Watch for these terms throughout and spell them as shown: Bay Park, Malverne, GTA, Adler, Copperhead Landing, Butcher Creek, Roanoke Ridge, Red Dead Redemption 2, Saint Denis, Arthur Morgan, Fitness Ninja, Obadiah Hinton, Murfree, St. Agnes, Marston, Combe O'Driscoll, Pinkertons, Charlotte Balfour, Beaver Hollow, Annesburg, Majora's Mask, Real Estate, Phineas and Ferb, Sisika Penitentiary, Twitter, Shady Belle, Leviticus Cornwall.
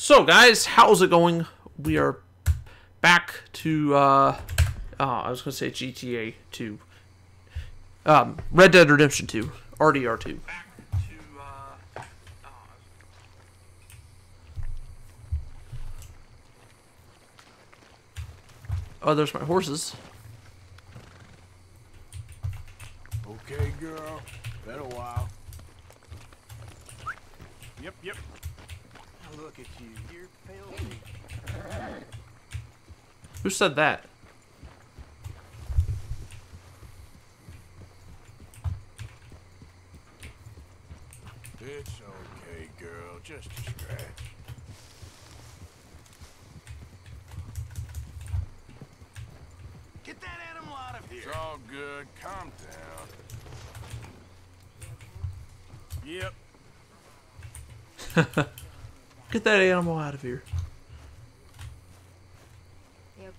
So guys, how's it going? We are back to, I was going to say GTA 2. Red Dead Redemption 2. RDR 2. Oh, there's my horses. Okay, girl. Been a while. Yep, yep. Now look at you. You're pale. Who said that? It's okay, girl. Just a scratch. Get that animal out of here. It's all good. Calm down. Yep. Get that animal out of here. Yep.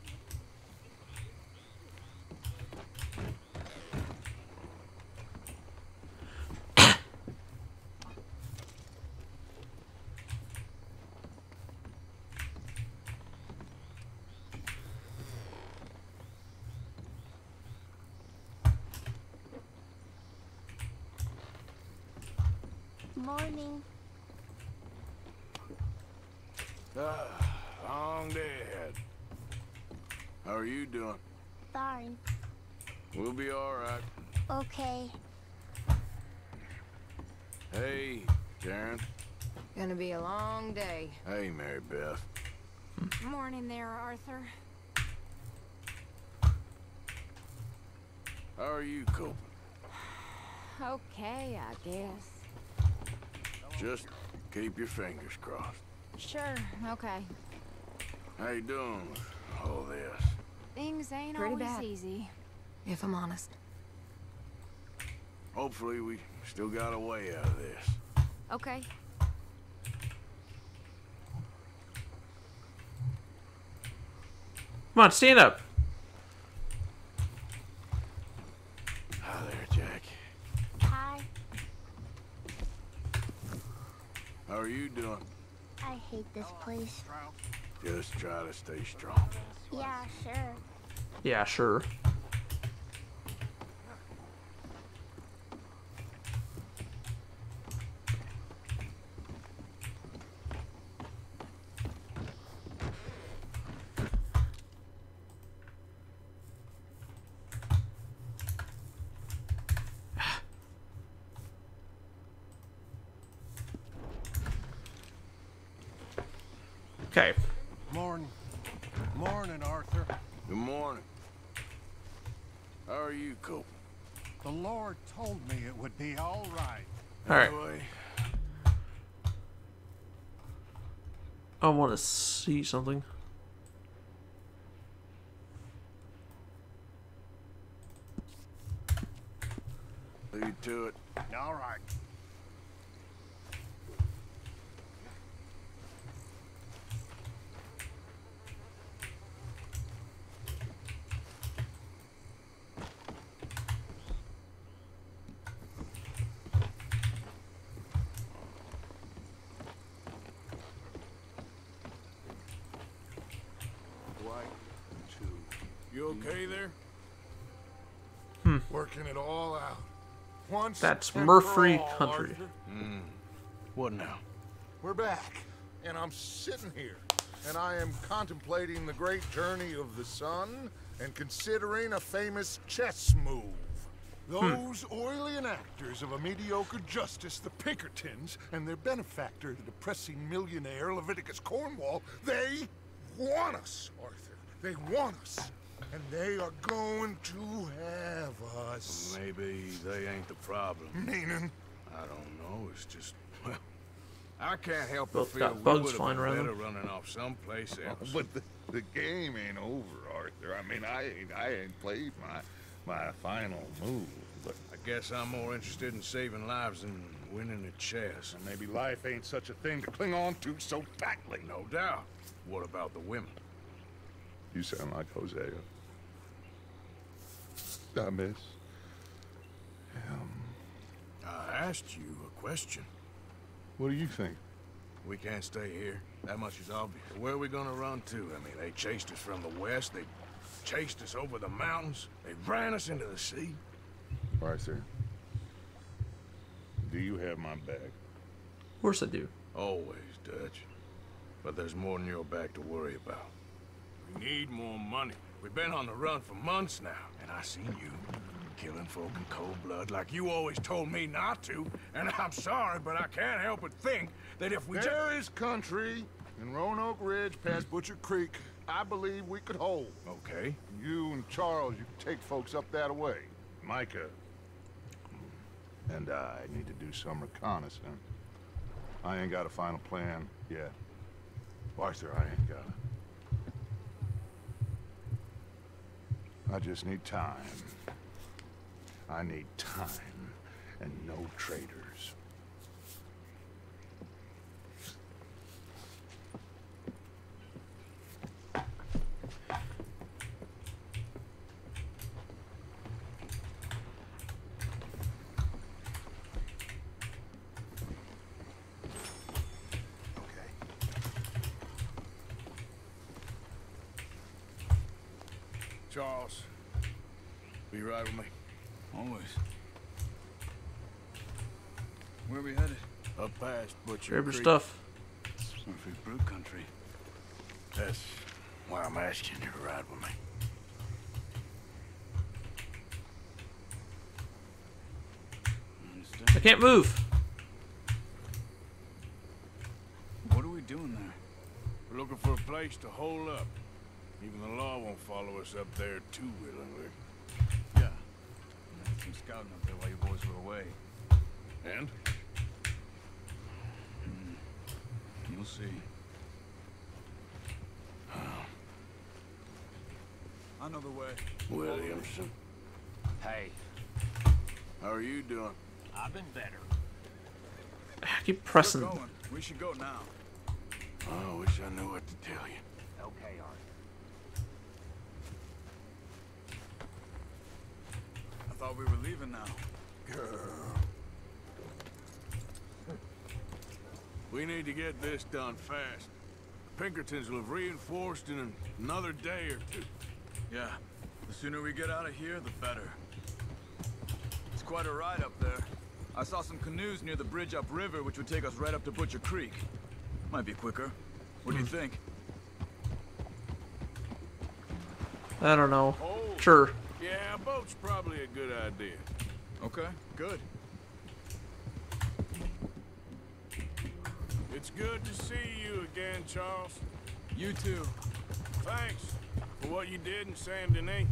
Morning. Long day ahead. How are you doing? Fine. We'll be all right. Okay. Hey, Darren. Gonna be a long day. Hey, Mary Beth. Morning there, Arthur. How are you coping? Okay, I guess. Just keep your fingers crossed. Sure, okay. How you doing with all this? Things ain't always easy, if I'm honest. Hopefully we still got a way out of this. Okay. Come on, stand up. Hi there, Jackie. Hi. How are you doing? I hate this place. Just try to stay strong. Yeah, sure. Yeah, sure. Okay. Morning. Morning, Arthur. Good morning. How are you coping? The Lord told me it would be all right. All right. Anyway. I want to see something. Lead to it. All right. Okay there. Working it all out. Once that's Murfree country. What now? We're back, and I'm sitting here, and I am contemplating the great journey of the sun, and considering a famous chess move. Those Orlean actors of a mediocre justice, the Pinkertons, and their benefactor, the depressing millionaire Leviticus Cornwall, they want us, Arthur. They want us. And they are going to have us. Maybe they ain't the problem. Meaning? I don't know. It's just, well, I can't help but feel we would have been better running off someplace else. But the game ain't over, Arthur. I mean, I ain't played my final move. But I guess I'm more interested in saving lives than winning a chess. And maybe life ain't such a thing to cling on to so tightly. No doubt. What about the women? You sound like Hosea. I miss him. I asked you a question. What do you think? We can't stay here. That much is obvious. Where are we gonna run to? I mean, they chased us from the west, they chased us over the mountains, they ran us into the sea. All right, sir. Do you have my back? Of course I do. Always, Dutch. But there's more than your back to worry about. We need more money. We've been on the run for months now, and I seen you killing folk in cold blood like you always told me not to, and I'm sorry, but I can't help but think that if we just... There is country in Roanoke Ridge past Butcher Creek I believe we could hold. Okay. You and Charles, you can take folks up that way. Micah and I need to do some reconnaissance. I ain't got a final plan yet. Arthur, I ain't got it. I just need time. I need time and no traitors. Charles, will you ride with me? Always. Where are we headed? Up past Butcher Creek. Grab your stuff. Murfree Brew Country. That's why I'm asking you to ride with me. Understand? I can't move. What are we doing there? We're looking for a place to hole up. Even the law won't follow us up there too willingly. Yeah. I was scouting up there while you boys were away. And? You'll see. I know the way. Williamson. Hey. How are you doing? I've been better. I keep pressing. We should go now. Oh, I wish I knew what to tell you. Okay, Arthur. I thought we were leaving now. Girl. We need to get this done fast. The Pinkertons will have reinforced in another day or two. Yeah, the sooner we get out of here, the better. It's quite a ride up there. I saw some canoes near the bridge upriver, which would take us right up to Butcher Creek. Might be quicker. What do you think? I don't know. Oh. Sure. Yeah, a boat's probably a good idea. Okay, good. It's good to see you again, Charles. You too. Thanks for what you did in Saint Denis.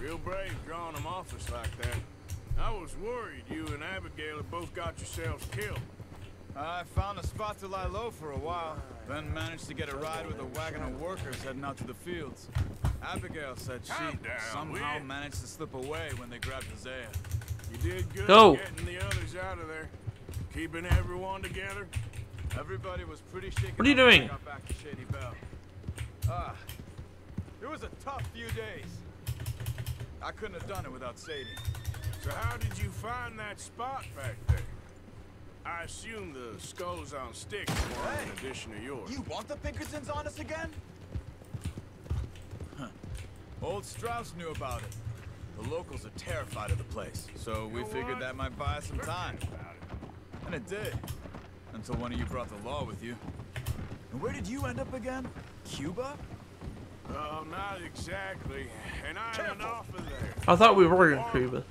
Real brave drawing them off us like that. I was worried you and Abigail had both got yourselves killed. I found a spot to lie low for a while, then managed to get a ride with a wagon of workers heading out to the fields. Abigail said she somehow managed to slip away when they grabbed Isaiah. You did good getting the others out of there. Keeping everyone together. Everybody was pretty shaken. What are you doing? I got back to Shady Belle. It was a tough few days. I couldn't have done it without Sadie. So how did you find that spot back there? I assume the skulls on sticks were an addition to yours. You want the Pinkertons on us again? Old Strauss knew about it. The locals are terrified of the place, so we figured that might buy us some time. And it did. Until one of you brought the law with you. And where did you end up again? Cuba? Well, not exactly. And I had an offer there. I thought we were in Cuba.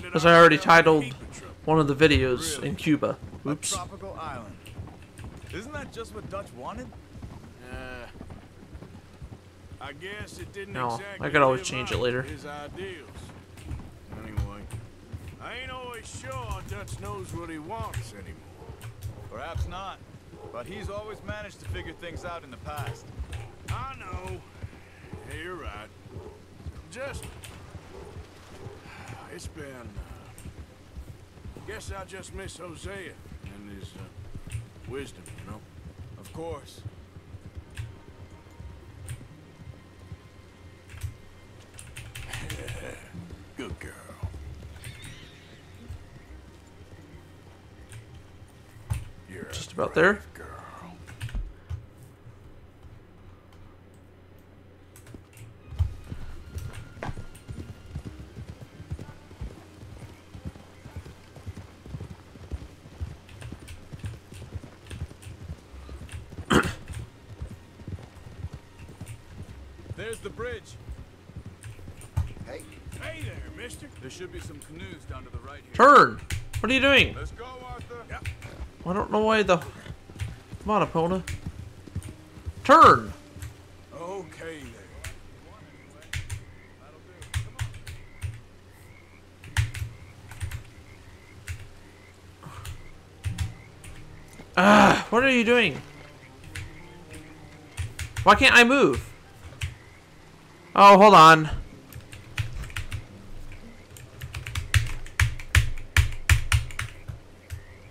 Because I already titled one of the videos in Cuba. Oops. A tropical island. Isn't that just what Dutch wanted? I guess it didn't exactly I could always change it later. His ideals. Anyway, I ain't always sure Dutch knows what he wants anymore. Perhaps not, but he's always managed to figure things out in the past. I know. Yeah, you're right. Just, it's been. Guess I just miss Hosea and his wisdom, you know. Of course. Good girl. You're just about there. There's the bridge. Hey. Hey there, mister. There should be some canoes down to the right here. Turn! What are you doing? Let's go, Arthur. Yep. I don't know why the... Come on, Epona. Turn! Okay, there. That'll do. Come on. Ah, what are you doing? Why can't I move? Oh, hold on.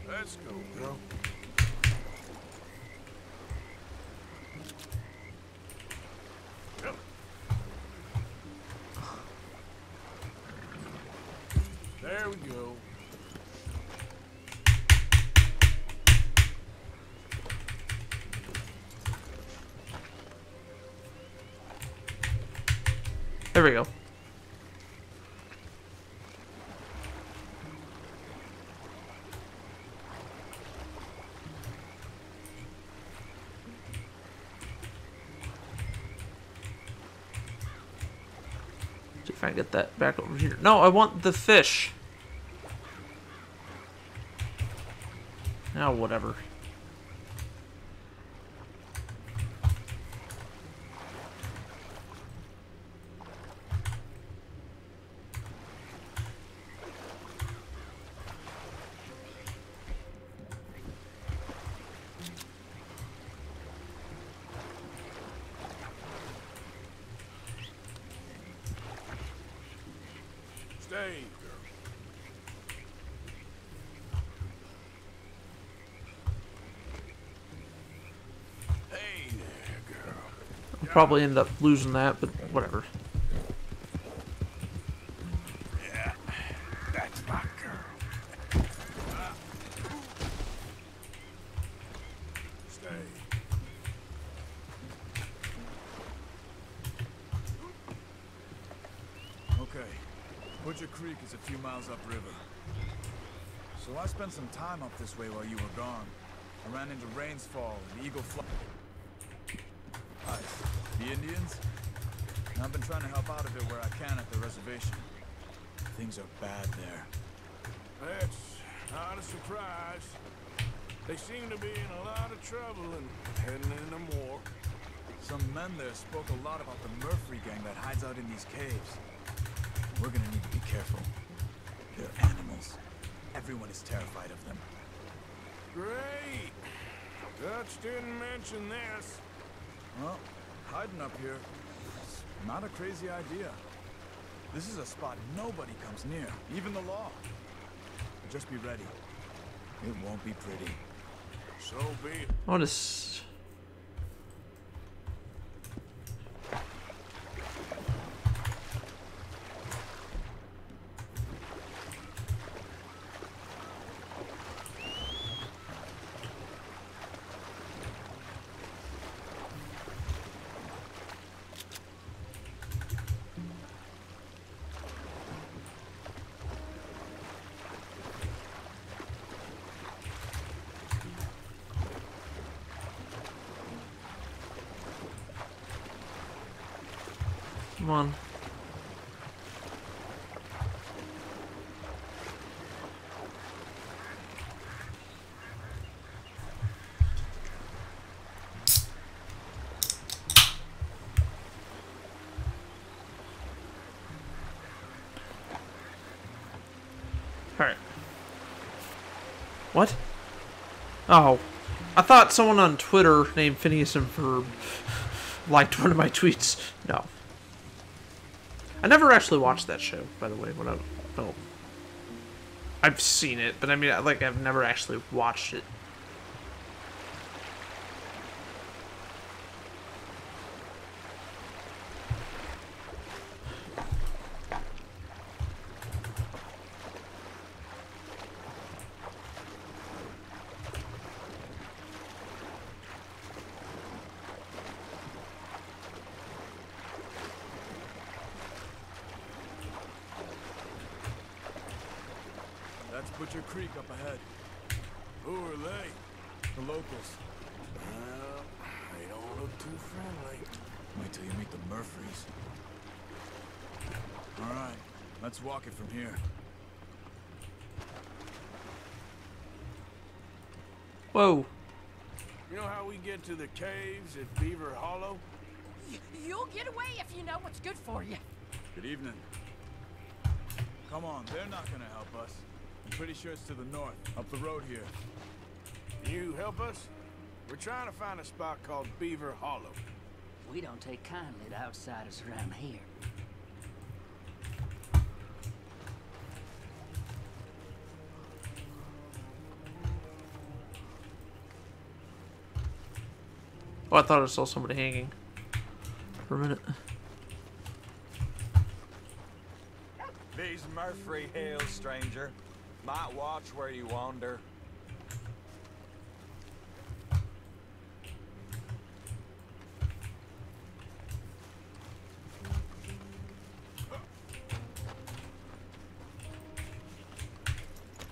Let's go, bro. There we go. There we go. See if I can get that back over here. No, I want the fish. Now, whatever. Probably end up losing that, but whatever. Yeah, that's my girl. Stay. Okay, Butcher Creek is a few miles upriver. So I spent some time up this way while you were gone. I ran into Rain's Fall and Eagle Fly. The Indians? I've been trying to help out a bit where I can at the reservation. Things are bad there. That's not a surprise. They seem to be in a lot of trouble and heading into more. Some men there spoke a lot about the Murfree gang that hides out in these caves. We're gonna need to be careful. They're animals. Everyone is terrified of them. Great! Dutch didn't mention this. Well, hiding up here is not a crazy idea. This is a spot nobody comes near, even the law. Just be ready. It won't be pretty. So be it. Honest. Come on. All right. What? Oh, I thought someone on Twitter named Phineas and Ferb liked one of my tweets. No. I never actually watched that show, by the way. When I, well, I've seen it, but I mean, like, I've never actually watched it. That's Butcher Creek up ahead. Who are they? The locals. Well, they don't look too friendly. Wait till you meet the Murfrees. All right, let's walk it from here. Whoa. You know how we get to the caves at Beaver Hollow? You'll get away if you know what's good for you. Good evening. Come on, they're not gonna help us. I'm pretty sure it's to the north, up the road here. You help us? We're trying to find a spot called Beaver Hollow. We don't take kindly to outsiders around here. Oh, I thought I saw somebody hanging for a minute. These Murfree Hills, stranger. Might watch where you wander.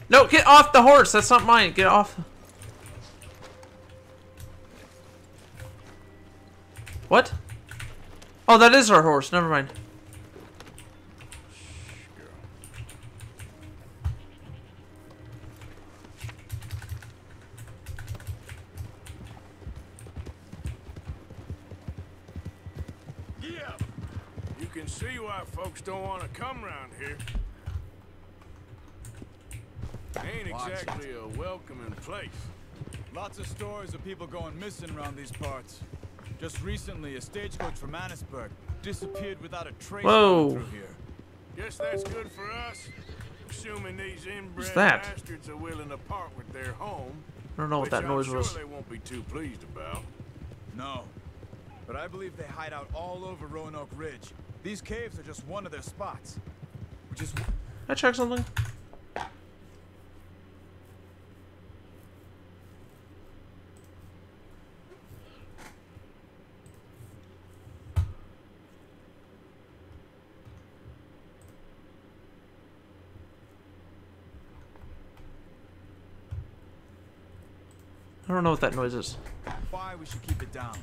No, get off the horse. That's not mine. Get off. What? Oh, that is our horse. Never mind. Yeah. You can see why folks don't want to come around here. Ain't exactly a welcoming place. Lots of stories of people going missing around these parts. Just recently, a stagecoach from Annesburg disappeared without a trace through here. Guess that's good for us, assuming these inbred bastards are willing to part with their home. I don't know what that noise was. They won't be too pleased about. No, but I believe they hide out all over Roanoke Ridge. These caves are just one of their spots. Which is. Can I check something? I don't know what that noise is. Why we should keep it down.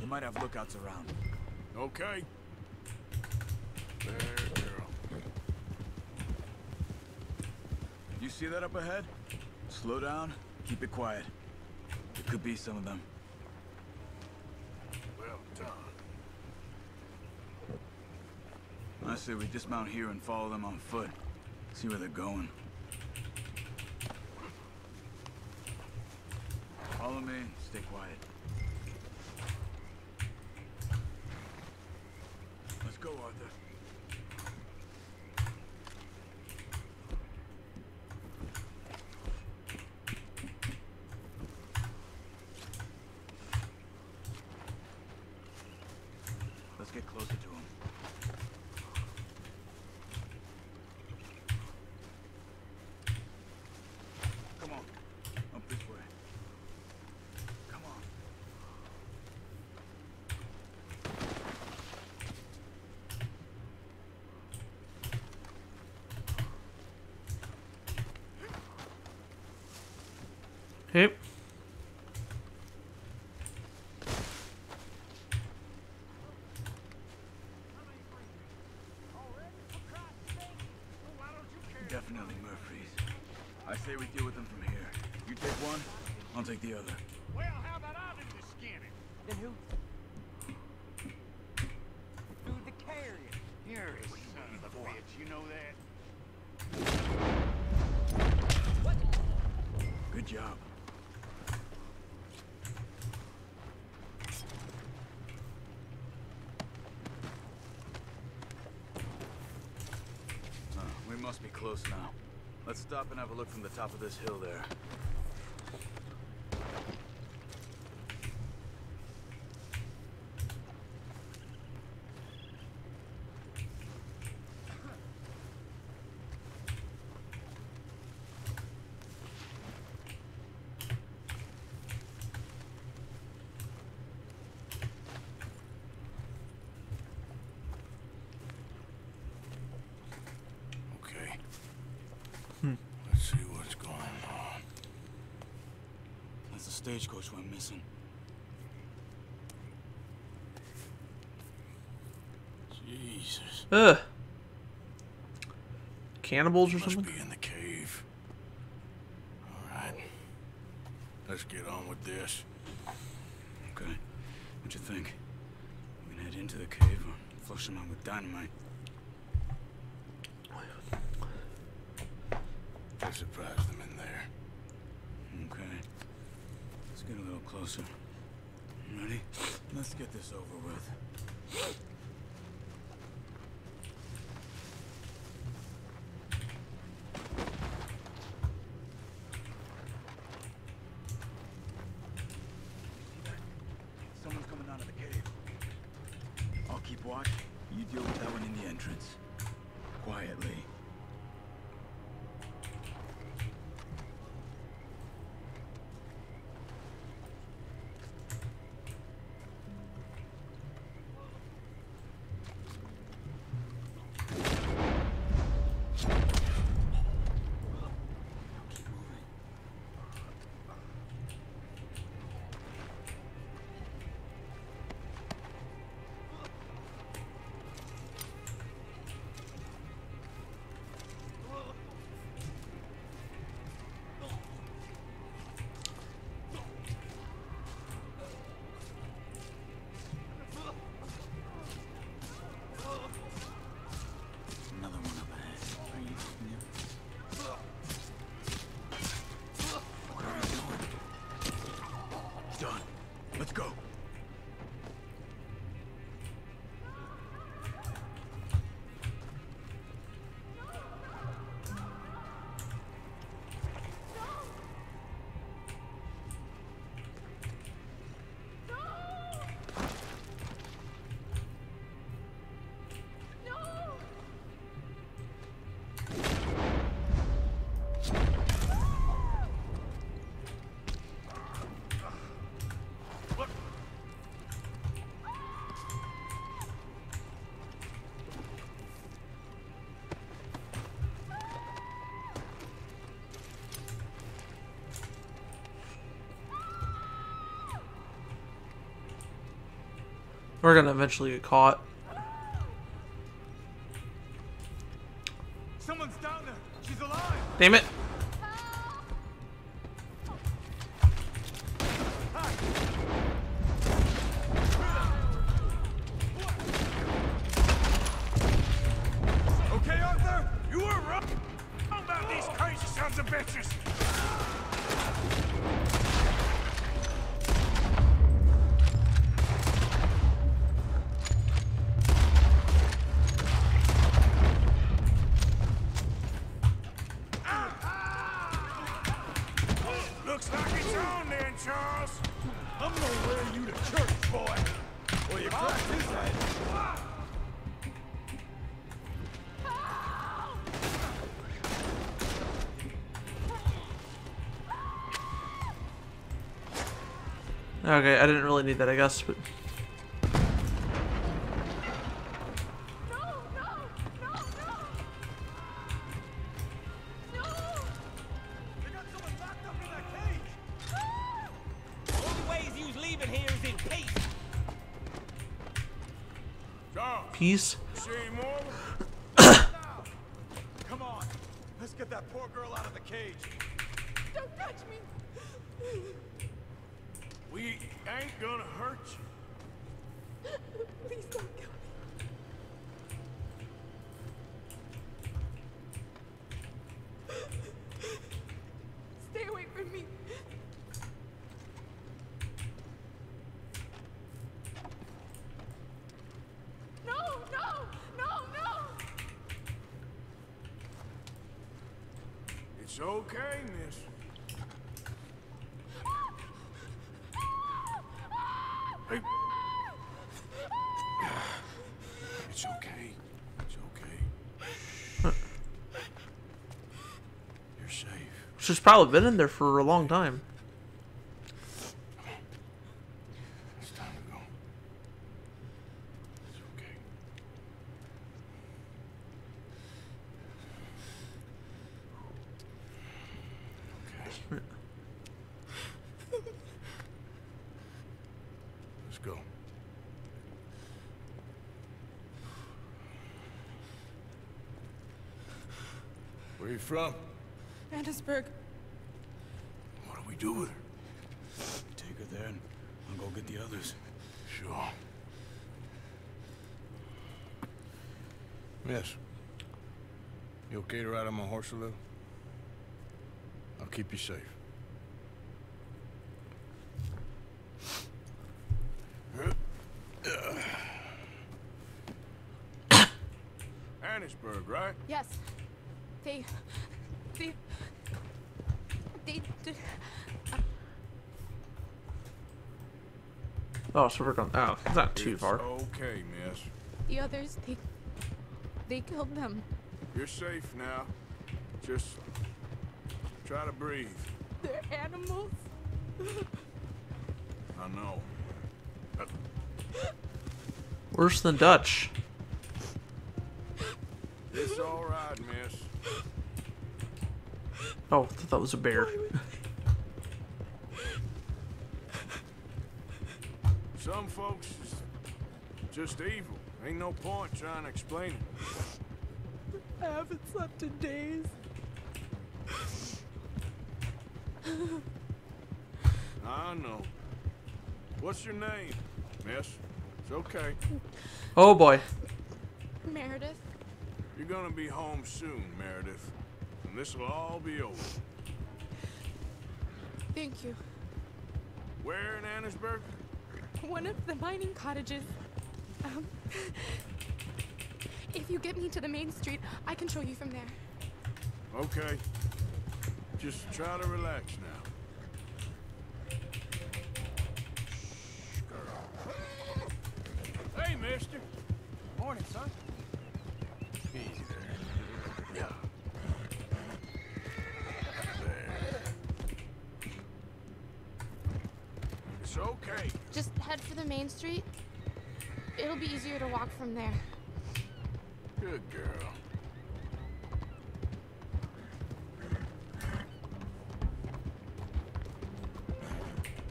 We might have lookouts around. Okay. There, girl. You see that up ahead? Slow down. Keep it quiet. It could be some of them. Well done. I say we dismount here and follow them on foot. See where they're going. Follow me, stay quiet. Let's go, Arthur. Let's get closer to him. Come on, up this way. Yep. Definitely Murphy's. I say we deal with them from here. You take one, I'll take the other. Well, how about I do the scanning? Then who? Do the carrying. You're a son of a bitch, you know that? What? Good job. Must be close now. Let's stop and have a look from the top of this hill there. See stagecoach went missing. Jesus. Ugh. Cannibals or something? Must be in the cave. All right. Let's get on with this. Okay. What you think? We can head into the cave or flush them out with dynamite. I surprised them in there. Okay. Let's get a little closer. Ready? Let's get this over with. Someone's coming out of the cave. I'll keep watch. You deal with that one in the entrance. Quietly. We're gonna eventually get caught. Someone's down there. She's alive. Damn it. Okay, Arthur, you were wrong about these crazy sons of bitches. Okay, I didn't really need that, I guess, but... Peace. Come on, let's get that poor girl out of the cage. Don't touch me. We ain't gonna hurt you. Please don't kill me. Stay away from me. It's okay, miss. Hey. It's okay. It's okay. Huh. You're safe. She's probably been in there for a long time. It's time to go. It's okay. Okay. go. Where are you from? Annesburg. What do we do with her? Take her there and I'll go get the others. Sure. Yes. You okay to ride on my horse a little? I'll keep you safe. Annesburg, right? Yes. They oh, so we're going. Oh, it's not too far. Okay, miss. The others, they killed them. You're safe now. Just try to breathe. They're animals. I know. Worse than Dutch. It's all right, miss. Oh, I thought that was a bear. Some folks is just evil. Ain't no point trying to explain it. I haven't slept in days. I know. What's your name, miss? It's okay. Oh boy. Meredith. You're gonna be home soon, Meredith. And this will all be over. Thank you. Where in Annesburg? One of the mining cottages. If you get me to the main street, I can show you from there. Okay. Just try to relax now. Hey, mister. Morning, son. Easy there. There. It's okay. Just head for the main street. It'll be easier to walk from there. Good girl.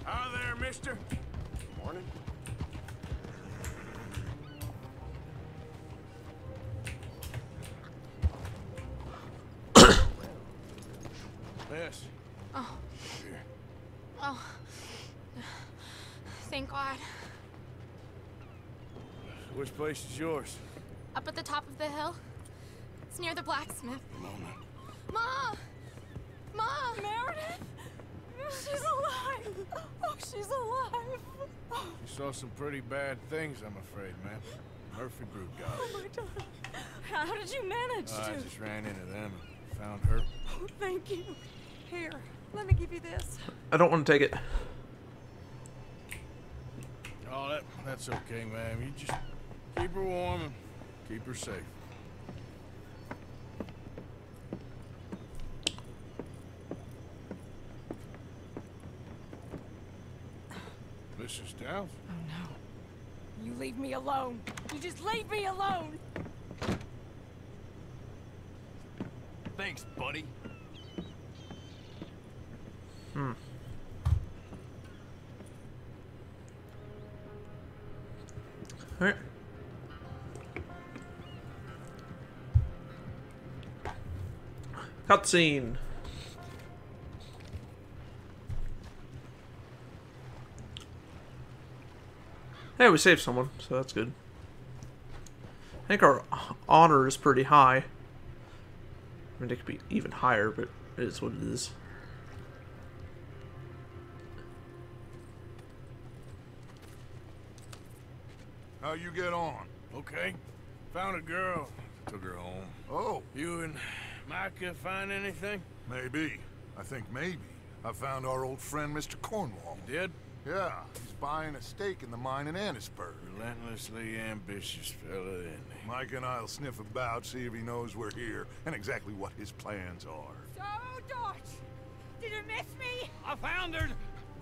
Hi there, mister. Morning. Yes. Oh. Here. Oh. Thank God. Which place is yours? Up at the top of the hill. It's near the blacksmith. Mama. Ma! Ma! Meredith! She's alive! Oh, she's alive! You saw some pretty bad things, I'm afraid, ma'am. Murphy group got us. Oh, my God. How did you manage to? I just ran into them and found her. Oh, thank you. Here, let me give you this. I don't want to take it. Oh, that's okay, ma'am. You just keep her warm and keep her safe. Mrs. Downs? Oh, no. You leave me alone. You just leave me alone. Thanks, buddy. Hmm. All right. Cutscene. Hey, we saved someone, so that's good. I think our honor is pretty high. I mean, it could be even higher, but it is what it is. How you get on? Okay. Found a girl. Took her home. Oh. You and Micah find anything? Maybe. I think maybe. I found our old friend, Mr. Cornwall. You did? Yeah. He's buying a stake in the mine in Annesburg. Relentlessly ambitious fella, isn't he? Micah and I'll sniff about, see if he knows we're here, and exactly what his plans are. So, Dodge, did you miss me? I found her.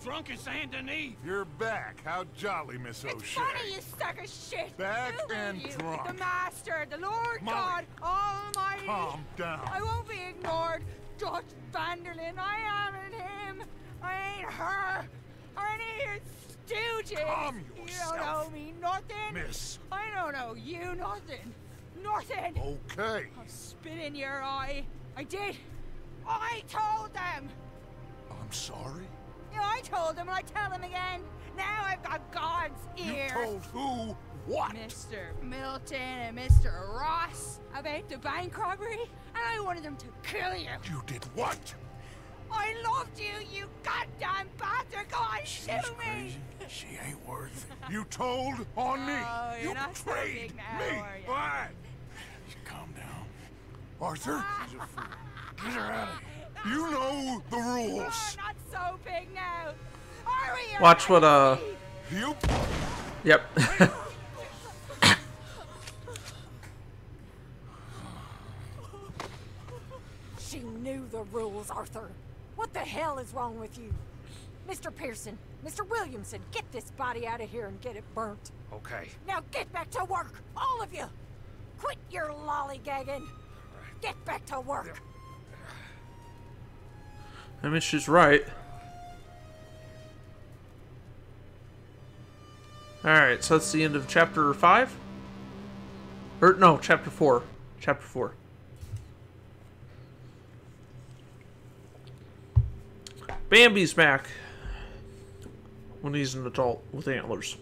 Drunk in Saint Denis. You're back. How jolly, Miss O'Shea. It's funny, you suck of shit. Back and drunk. The master, the Lord Molly. God Almighty. Calm down. I won't be ignored. George Vanderlyn, I am in him. I ain't her. Or any of your do, James. Calm yourself. You don't owe me nothing. Miss. I don't owe you nothing. Nothing. Okay. I'll spit in your eye. I did. I told them. I'm sorry? Yeah, I told them, and I tell them again. Now I've got God's ear. You told who what? Mr. Milton and Mr. Ross about the bank robbery, and I wanted them to kill you. You did what? I loved you, you goddamn bastard! Go on, shoot me! Crazy. She ain't worth it. You told on me! Oh, you betrayed now, me! What? You calm down. Arthur? She's a fool. Get her out of here. You know the rules. Oh, not so big now. Hurry, watch what, You? Yep. She knew the rules, Arthur. What the hell is wrong with you? Mr. Pearson, Mr. Williamson, get this body out of here and get it burnt. Okay. Now get back to work, all of you. Quit your lollygagging. Right. Get back to work. I mean, she's right. Alright, so that's the end of chapter 5? Or no, chapter 4. Chapter 4. Bambi's back when he's an adult with antlers.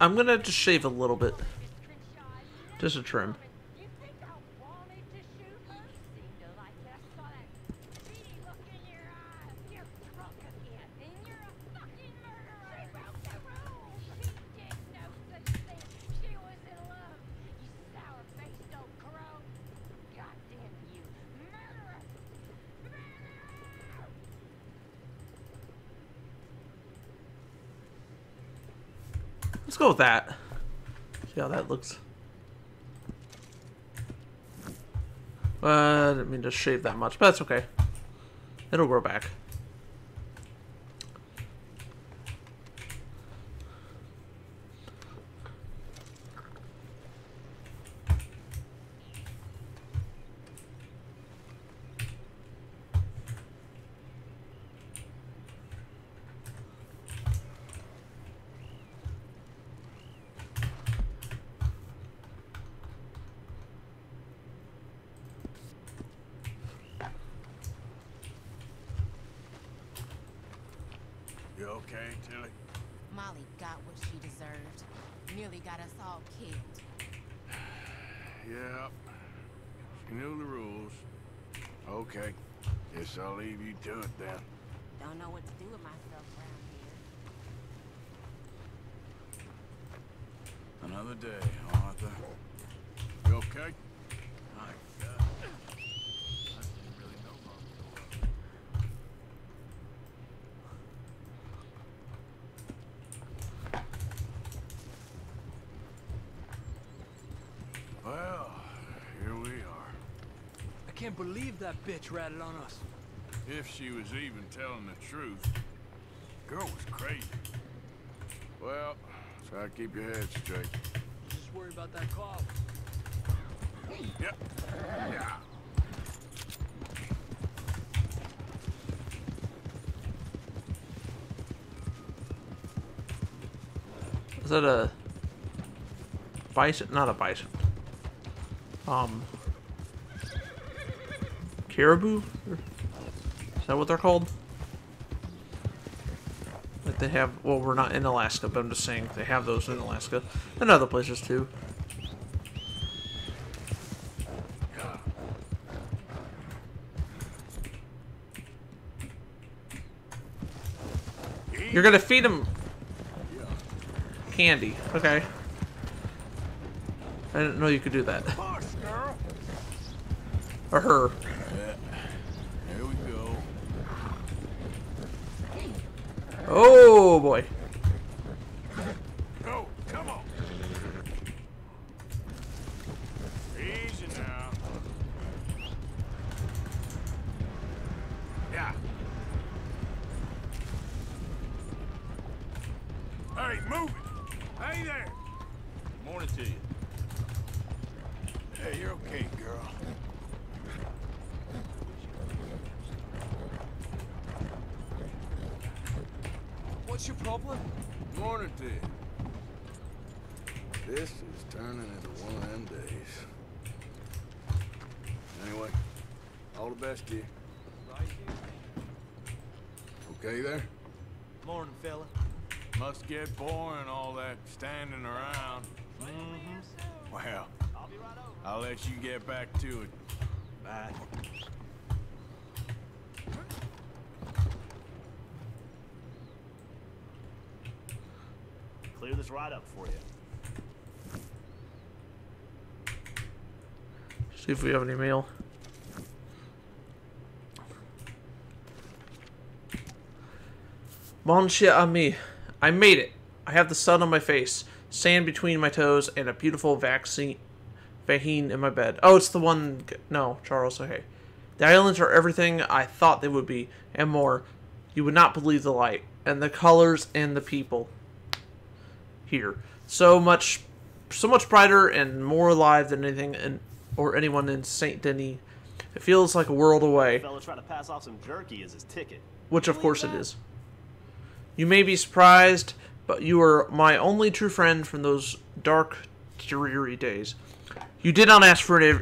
I'm gonna just shave a little bit. Just a trim. Let's go with that. See how that looks. I didn't mean to shave that much, but that's okay. It'll grow back. Okay, Tilly. Molly got what she deserved. Nearly got us all killed. Yeah. She knew the rules. Okay. Guess I'll leave you to it then. Don't know what to do with myself around here. Another day, Arthur. You okay? My God. I can't believe that bitch ratted on us. If she was even telling the truth, girl was crazy. Well, try to keep your head straight. Just worry about that call. Yep. Yeah. Is that a bison? Not a bison. Caribou? Is that what they're called? Like they have, well, we're not in Alaska, but I'm just saying they have those in Alaska and other places too. You're gonna feed them candy. Okay. I didn't know you could do that. Or her. There we go. Oh boy. Oh, come on. Easy now. Yeah. Hey, move it. Hey there. Good morning to you. Hey, you're okay, girl. What's your problem? Morning to you. This is turning into one of them days. Anyway, all the best to you. Right here. Okay there? Morning, fella. Must get boring all that standing around. Mm-hmm. Well, I'll be right over. I'll let you get back to it. Bye. Clear this right up for you. See if we have any mail. Mon cher ami, I made it. I have the sun on my face, sand between my toes, and a beautiful vahine in my bed. Oh, it's the one... No, Charles, okay. The islands are everything I thought they would be, and more. You would not believe the light, and the colors, and the people. Here. So much brighter and more alive than anything or anyone in Saint Denis. It feels like a world away. Fella trying to pass off some jerky as his ticket. Which of course it is. You may be surprised, but you are my only true friend from those dark, dreary days. You did not ask for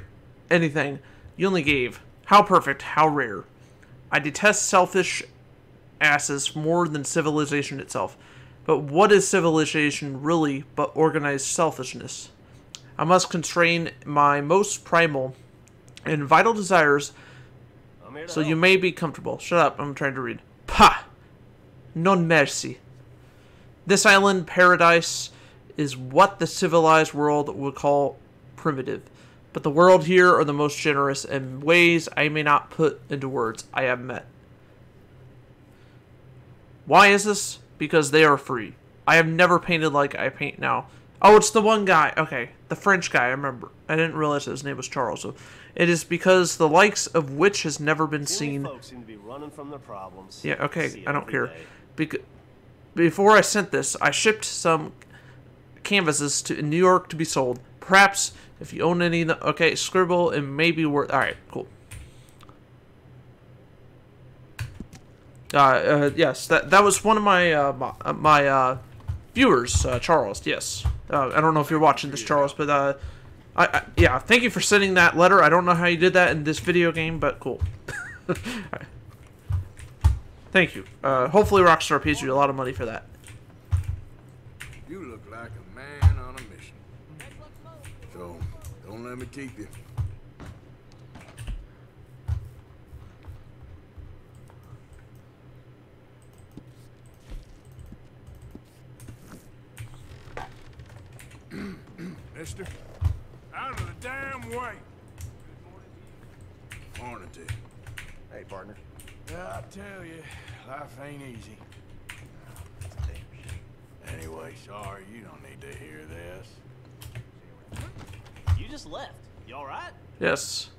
anything. You only gave. How perfect, how rare. I detest selfish asses more than civilization itself. But what is civilization really but organized selfishness? I must constrain my most primal and vital desires so you may be comfortable. Shut up, I'm trying to read. Pah! Non merci. This island paradise is what the civilized world would call primitive. But the world here are the most generous in ways I may not put into words I have met. Why is this? Because they are free. I have never painted like I paint now. Oh, it's the one guy. Okay, the French guy, I remember. I didn't realize his name was Charles. So it is because the likes of which has never been seen. Folks seem to be running from their problems. Yeah, okay, I don't care. Before I sent this, I shipped some canvases to New York to be sold. Perhaps, if you own any... Okay, scribble, it may be worth... Alright, cool. Yes, that was one of my my viewers, Charles. Yes, I don't know if you're watching this, Charles, but yeah, thank you for sending that letter. I don't know how you did that in this video game, but cool. All right. Thank you. Hopefully, Rockstar pays you a lot of money for that. You look like a man on a mission, so don't let me keep you. Mister, out of the damn way. Good morning to you. Hey, partner. I tell you, life ain't easy. Anyway, sorry, you don't need to hear this. You just left. You all right? Yes.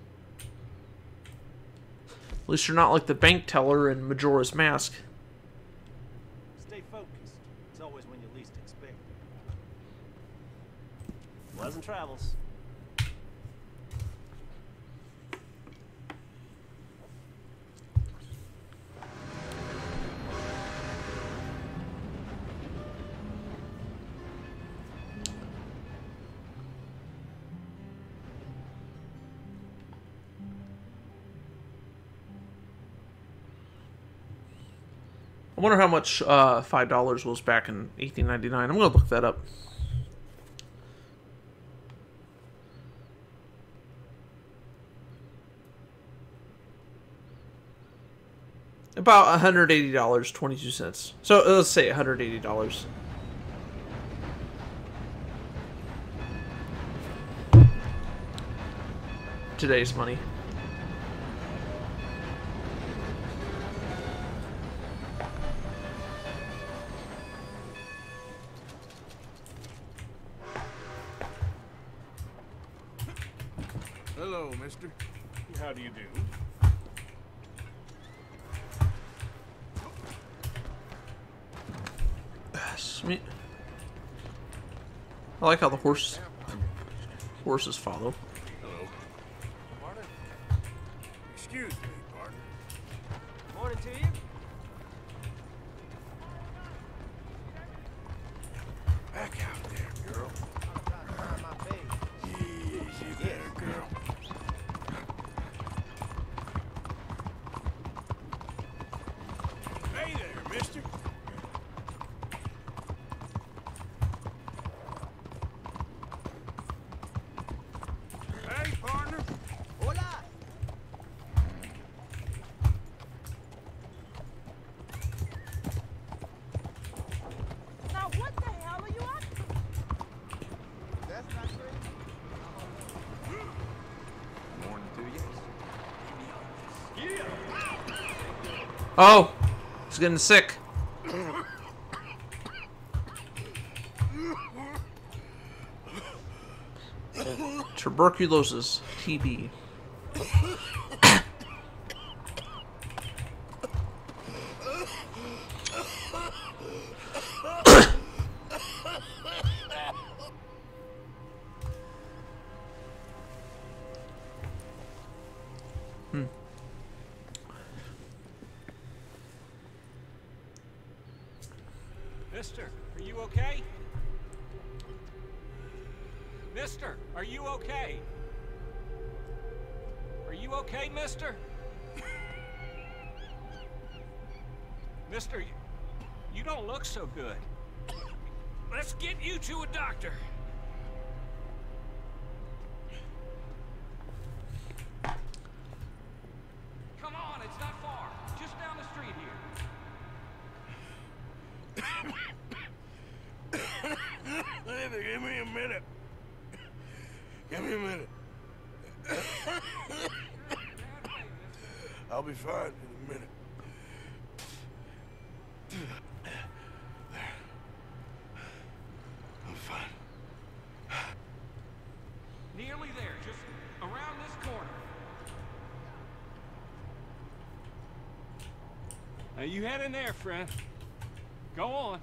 At least you're not like the bank teller in Majora's Mask. Stay focused. It's always when you least expect it. Pleasant travels. I wonder how much $5 was back in 1899. I'm gonna look that up. About $180.22. So let's say $180. Today's money. Hello, mister. How do you do? Sweet. I like how the horses follow. Hello. Pardon? Excuse me, partner. Morning to you. Back out there, girl. Easy there, girl. Hey there, mister. Oh, he's getting sick. Tuberculosis, TB. Now you head in there, friend. Go on.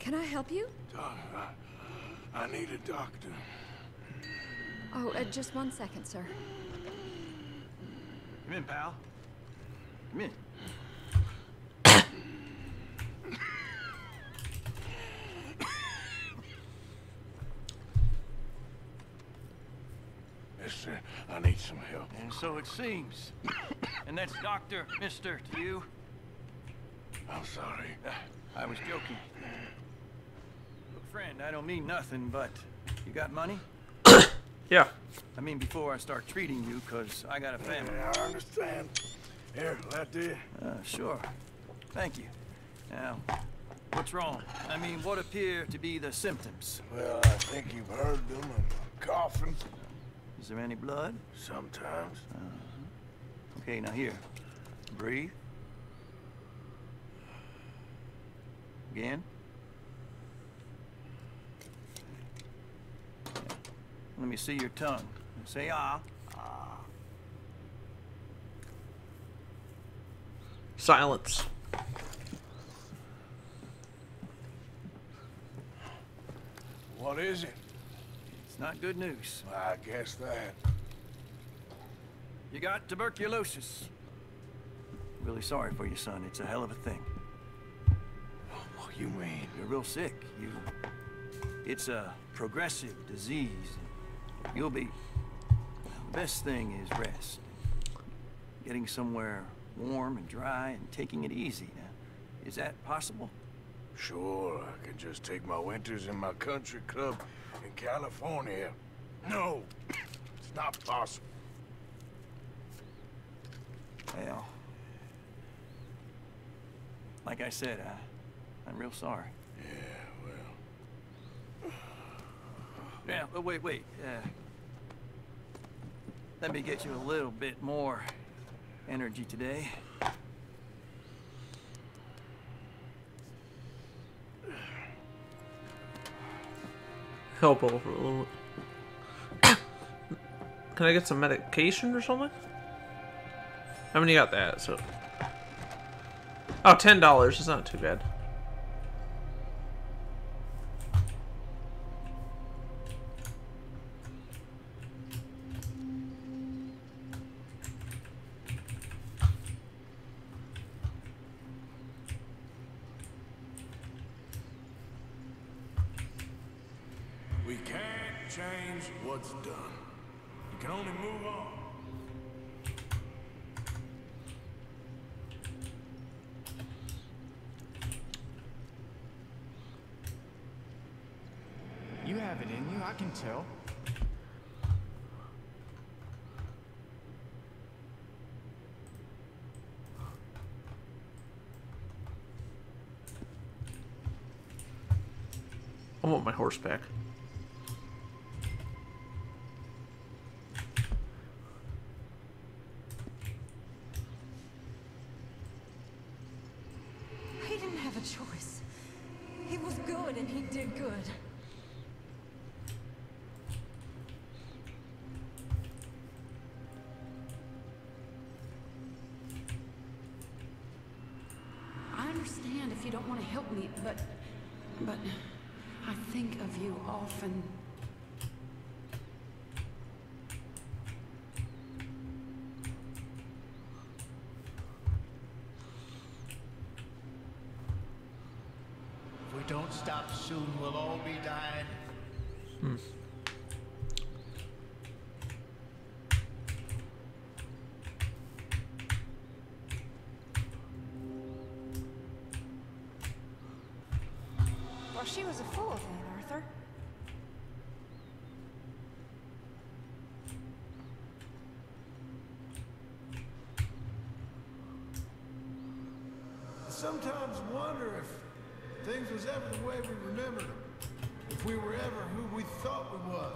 Can I help you? I need a doctor. Oh, just one second, sir. Come in, pal. Come in. I need some help. And so it seems. And that's Dr. Mister to you. I'm sorry. I was joking. Look, friend, I don't mean nothing, but you got money? Yeah. I mean, before I start treating you, because I got a family. Yeah, I understand. Here, that do. Sure. Thank you. Now, what's wrong? I mean, what appear to be the symptoms? Well, I think you've heard them. Coughing. Is there any blood? Sometimes. Okay, now here. Breathe. Again. Yeah. Let me see your tongue. Say ah. Ah. Silence. What is it? Not good news. I guess that. You got tuberculosis. Really sorry for you, son. It's a hell of a thing. What do you mean? You're real sick. You. It's a progressive disease. You'll be. The best thing is rest. Getting somewhere warm and dry and taking it easy. Now, is that possible? Sure. I can just take my winters in my country club. In California. No, it's not possible. Well, like I said, I'm real sorry. Yeah, well. Yeah, but wait. Let me get you a little bit more energy today. elbow for a little bit. Can I get some medication or something? I mean, you got that, so... Oh, $10. It's not too bad. We can't change what's done. You can only move on. You have it in you, I can tell. I want my horse back. Don't stop soon, we'll all be dying. Hmm. Well, she was a fool then, Arthur. I sometimes wonder if things was ever the way we remembered them, if we were ever who we thought we was.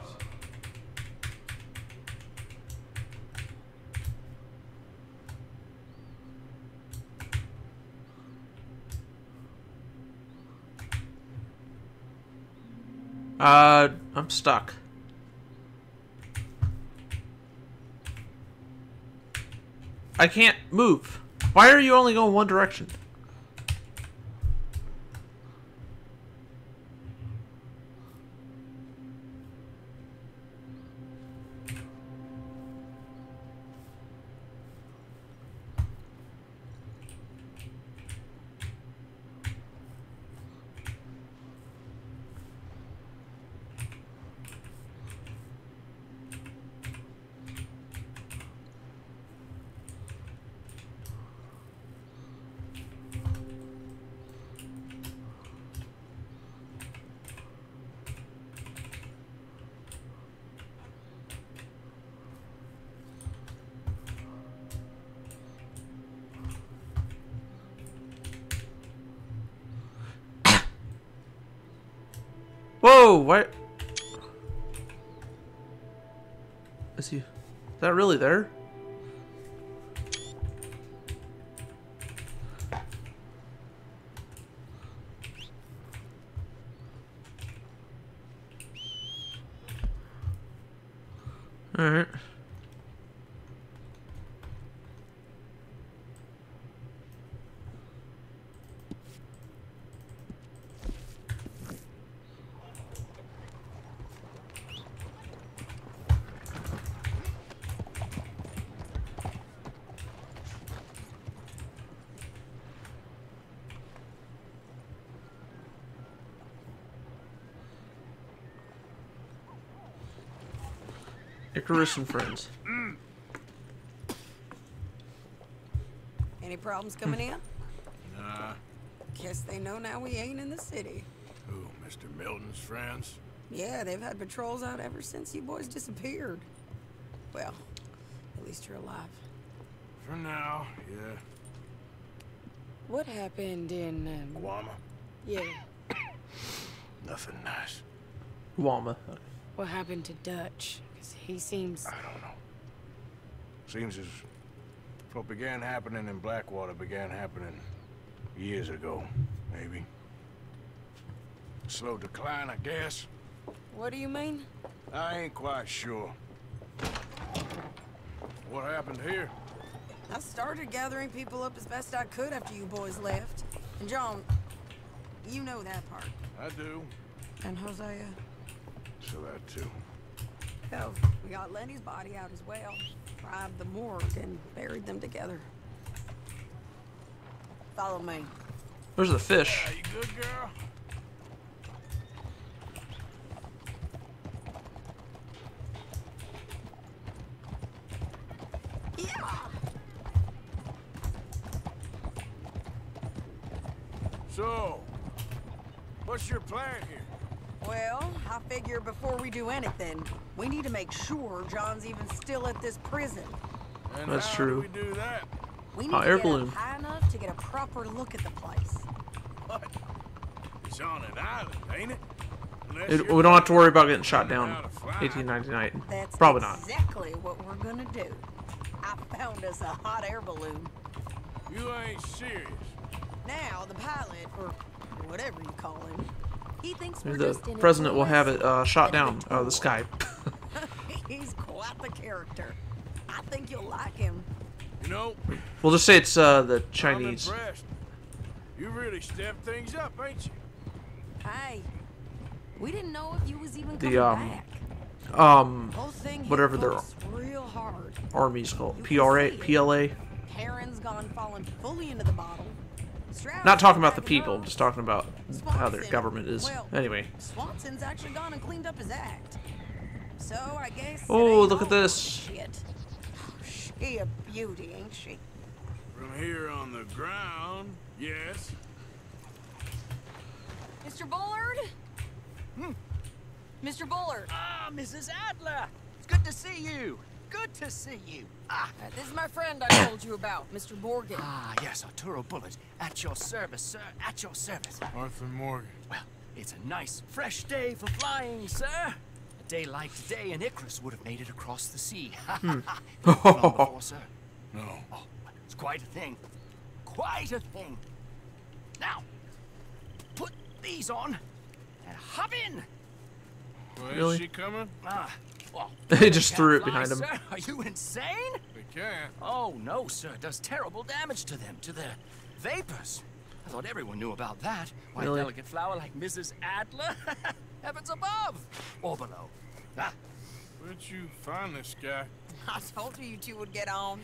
I'm stuck. I can't move. Why are you only going one direction? Whoa, what? Is that really there? All right. Icarus and friends. Any problems coming in? Nah. Guess they know now we ain't in the city. Who, Mr. Milton's friends? Yeah, they've had patrols out ever since you boys disappeared. Well, at least you're alive. For now, yeah. What happened in... Guama? Yeah. Nothing nice. Guama. What happened to Dutch? He seems... I don't know. Seems as what began happening in Blackwater began happening years ago, maybe. Slow decline, I guess. What do you mean? I ain't quite sure. What happened here? I started gathering people up as best I could after you boys left. And John, you know that part. I do. And Hosea. So that too. So, we got Lenny's body out as well. Robbed the morgue and buried them together. Follow me. There's the fish. Yeah, you good, girl? Yeah. So, what's your plan here? Well, I figure before we do anything, we need to make sure John's even still at this prison. And that's true. Do we do that? We need to get high enough to get a proper look at the place. What? It's on an island, ain't it? We don't have to worry about getting shot down. 1899. That's probably not. Exactly what we're gonna do. I found us a hot air balloon. You ain't serious. Now the pilot, or whatever you call him, he thinks we're just the president will have it shot down out of the sky. He's quite the character. I think you'll like him. You know, we'll just say it's the Chinese. I'm impressed. You really stepped things up, ain't you? Hey, we didn't know if you was even coming back. Whatever their army's called, PRA, PLA. Heron's gone falling fully into the bottle. Not talking about the people, I'm just talking about how their government is. Anyway. Swanson's actually gone and cleaned up his act. So I guess. Oh, look at this. She a beauty, ain't she? From here on the ground, yes. Mr. Bullard? Hmm. Mr. Bullard. Ah, Mrs. Adler. It's good to see you. Good to see you. Ah. This is my friend I told you about, Mr. Morgan. Ah, yes, Arturo Bullitt. At your service, sir. At your service. Arthur Morgan. Well, it's a nice, fresh day for flying, sir. A day like today, and Icarus would have made it across the sea. Before, sir? No. Oh, it's quite a thing. Quite a thing. Now, put these on and hop in. Well, really? Is she coming? Ah. Well, they just threw it behind him. Are you insane? They can't. Oh no, sir! It does terrible damage to them, to their vapors. I thought everyone knew about that. Why, really? A delicate flower like Mrs. Adler? Heavens above or below. Ah. Where'd you find this guy? I told you two would get on.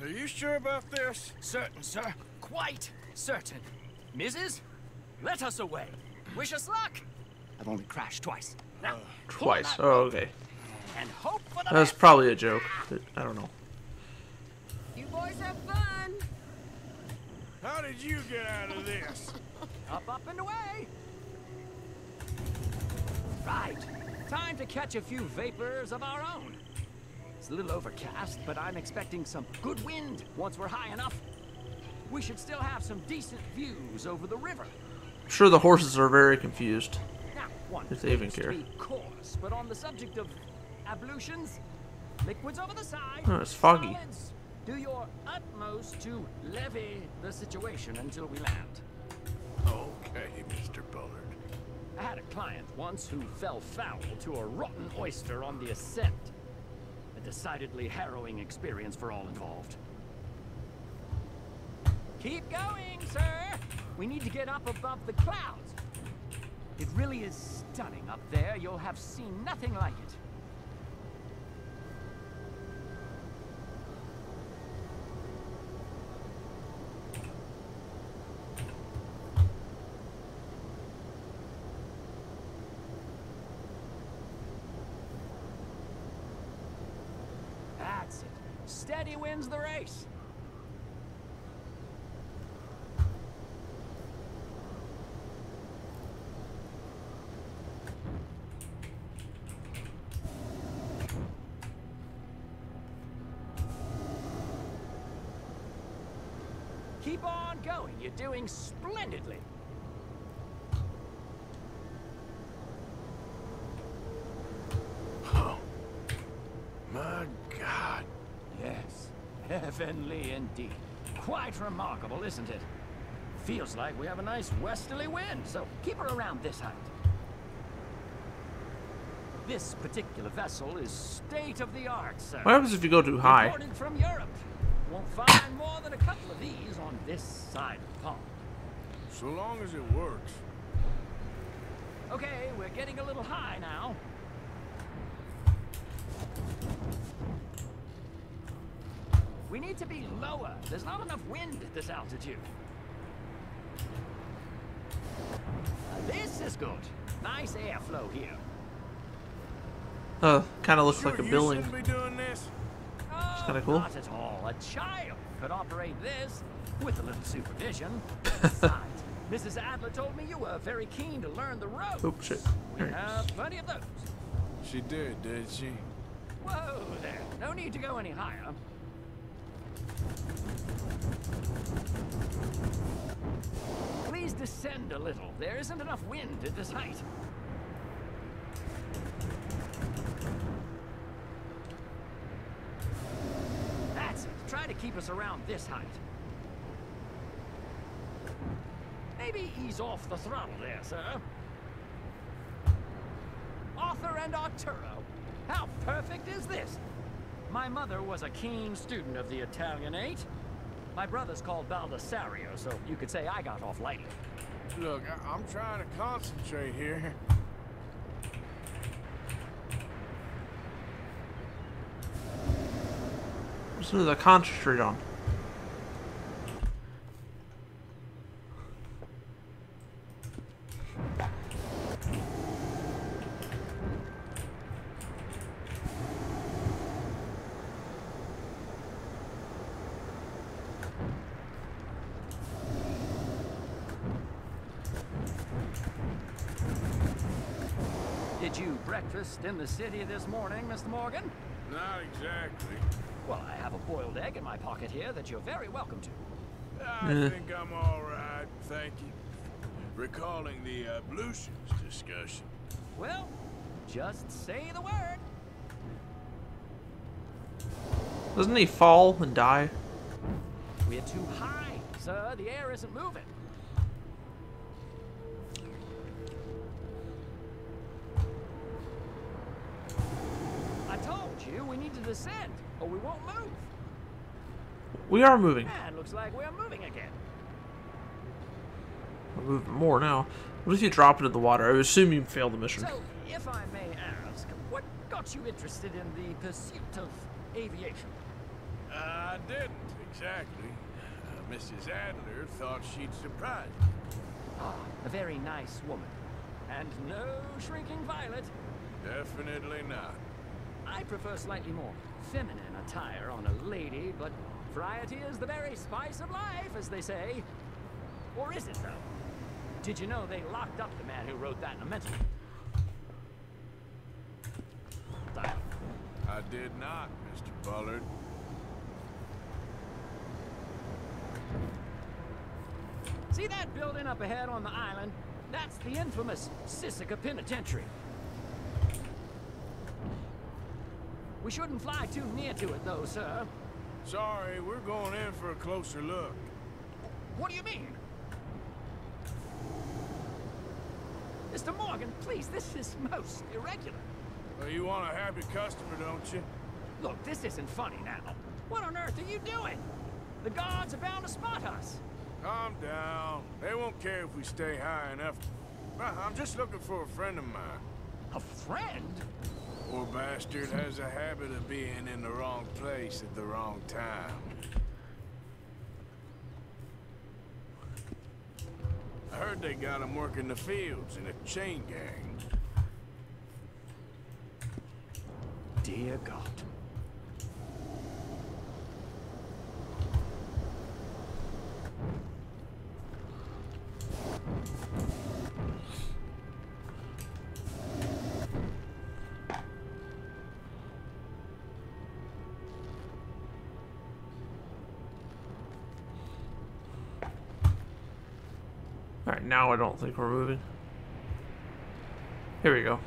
Are you sure about this? Certain, sir. Quite certain. Mrs., let us away. Wish us luck. I've only crashed twice. Now, twice. Oh, okay. That's probably a joke. I don't know. You boys have fun. How did you get out of this? Up and away. Right. Time to catch a few vapors of our own. It's a little overcast, but I'm expecting some good wind once we're high enough. We should still have some decent views over the river. I'm sure the horses are very confused. If they even care. Course, but on the subject of ablutions, liquids over the side. Oh, it's foggy. Solids, do your utmost to levy the situation until we land. Okay, Mr. Bullard. I had a client once who fell foul to a rotten oyster on the ascent. A decidedly harrowing experience for all involved. Keep going, sir. We need to get up above the clouds. It really is stunning up there. You'll have seen nothing like it. That's it. Steady wins the race. Keep on going. You're doing splendidly. Oh, my God. Yes, heavenly indeed. Quite remarkable, isn't it? Feels like we have a nice westerly wind, so keep her around this height. This particular vessel is state-of-the-art, sir. What happens if you go too high? Imported from Europe. Won't find more than a couple of these on this side of the pond. So long as it works. Okay, we're getting a little high now. We need to be lower. There's not enough wind at this altitude. This is good. Nice airflow here. Kind of looks like a building. It's kind of cool. Not at all. A child could operate this with a little supervision. Besides, Mrs. Adler told me you were very keen to learn the ropes. Oops, shit. We have plenty of those. She did she? Whoa there. No need to go any higher. Please descend a little. There isn't enough wind at this height. That's it. Try to keep us around this height. Maybe ease off the throttle there, sir. Arthur and Arturo. How perfect is this? My mother was a keen student of the Italianate. My brother's called Baldassario, so you could say I got off lightly. Look, I'm trying to concentrate here. What's this I concentrate on? In the city this morning, Mr. Morgan? Not exactly. Well, I have a boiled egg in my pocket here that you're very welcome to. I think I'm all right, thank you. Recalling the ablutions discussion. Well, just say the word. Doesn't he fall and die? We're too high, sir. The air isn't moving. We need to descend, or we won't move. We are moving. And looks like we're moving again. We're moving more now. What if you drop into the water? I would assume you failed the mission. So, if I may ask, what got you interested in the pursuit of aviation? I didn't exactly. Mrs. Adler thought she'd surprise me. Ah, a very nice woman, and no shrinking violet. Definitely not. I prefer slightly more feminine attire on a lady, but variety is the very spice of life, as they say. Or is it, though? Did you know they locked up the man who wrote that in a mental? I did not, Mr. Bullard. See that building up ahead on the island? That's the infamous Sisika Penitentiary. We shouldn't fly too near to it, though, sir. Sorry, we're going in for a closer look. What do you mean? Mr. Morgan, please, this is most irregular. Well, you want a happy customer, don't you? Look, this isn't funny now. What on earth are you doing? The guards are bound to spot us. Calm down. They won't care if we stay high enough. I'm just looking for a friend of mine. A friend? Poor bastard has a habit of being in the wrong place at the wrong time. I heard they got him working the fields in a chain gang. Dear God. Now I don't think we're moving. Here we go.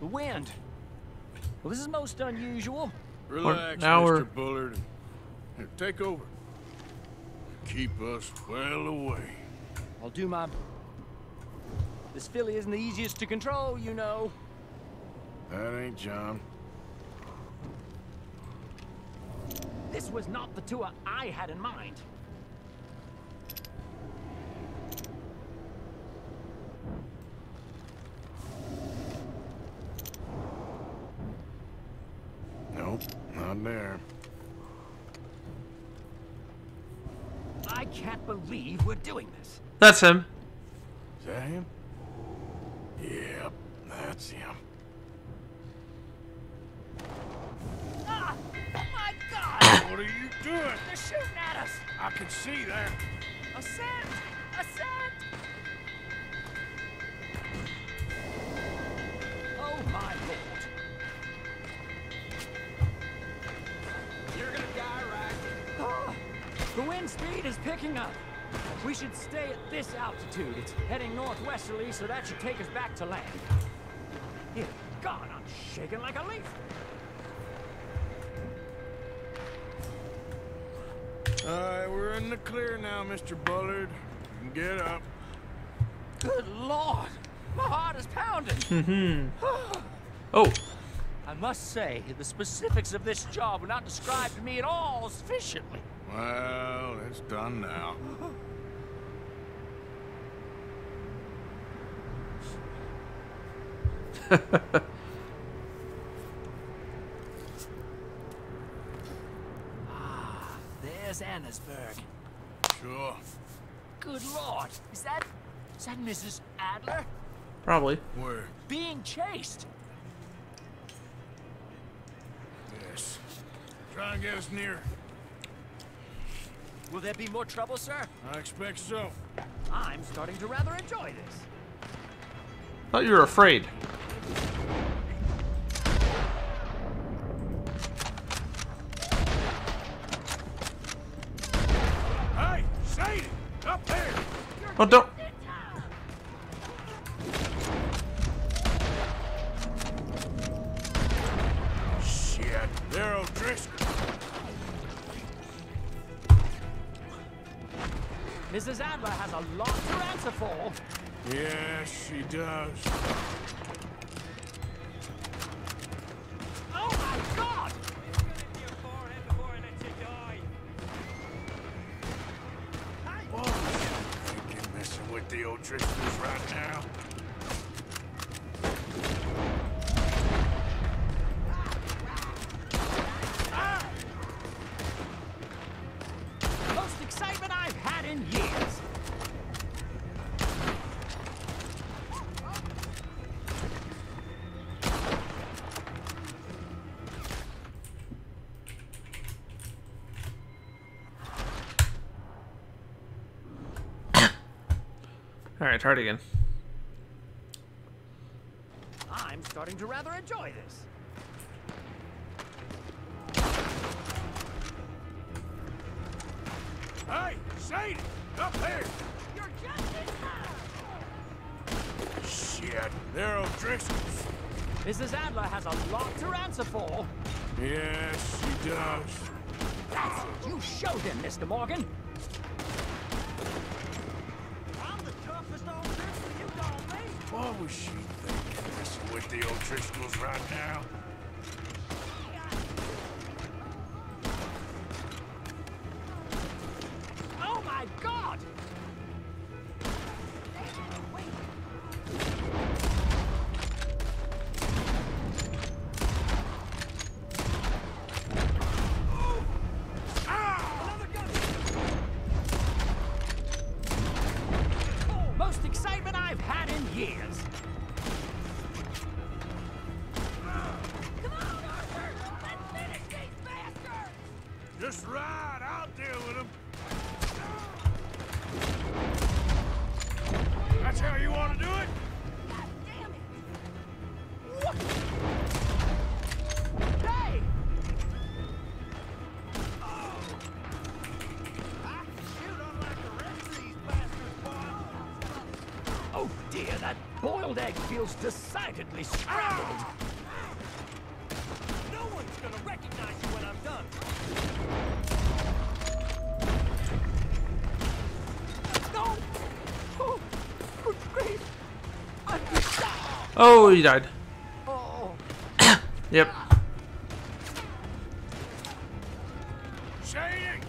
The wind. Well, this is most unusual. Relax, Mr. Bullard. Here, take over. Keep us well away. I'll do my... This filly isn't the easiest to control, you know. That ain't John. This was not the tour I had in mind. Nope, not there. I can't believe we're doing this. That's him. Is that him? Yep, that's him. Ah, oh my God! What are you doing? They're shooting at us. I can see that. Ascend! Ascend! Oh my Lord! You're gonna die right. Oh, the wind speed is picking up. We should stay at this altitude. It's heading northwesterly, so that should take us back to land. Here, God, I'm shaking like a leaf. All right, we're in the clear now, Mr. Bullard. You can get up. Good Lord, my heart is pounding. Oh. I must say, the specifics of this job were not described to me at all sufficiently. Well, it's done now. Ah, there's Annesburg. Sure. Good Lord, is that Mrs. Adler? Probably. Where? Being chased. Yes. Try and get us near. Will there be more trouble, sir? I expect so. I'm starting to rather enjoy this. I thought you were afraid. Hey, Sadie, up there! Oh, don't. Shit, they're O'Driscoll. Mrs. Adler has a lot to answer for. Yes, she does. Oh my God! It's gonna be a forehead before I let you die. Whoa! I think you're messing with the old tricksters right now. Alright, hard again. I'm starting to rather enjoy this. Hey, Sadie! Up here! You're just in time! Shit, they're O'Driscolls. Mrs. Adler has a lot to answer for. Yes, she does. That's it. You showed him, Mr. Morgan. What was she thinking, messing with the O'Driscolls right now? Oh my God! that boiled egg feels decidedly scrambled. No one's gonna recognize you when I'm done. No! Oh, good grief! I'm just... Oh, he died. Oh. Yep. Shady!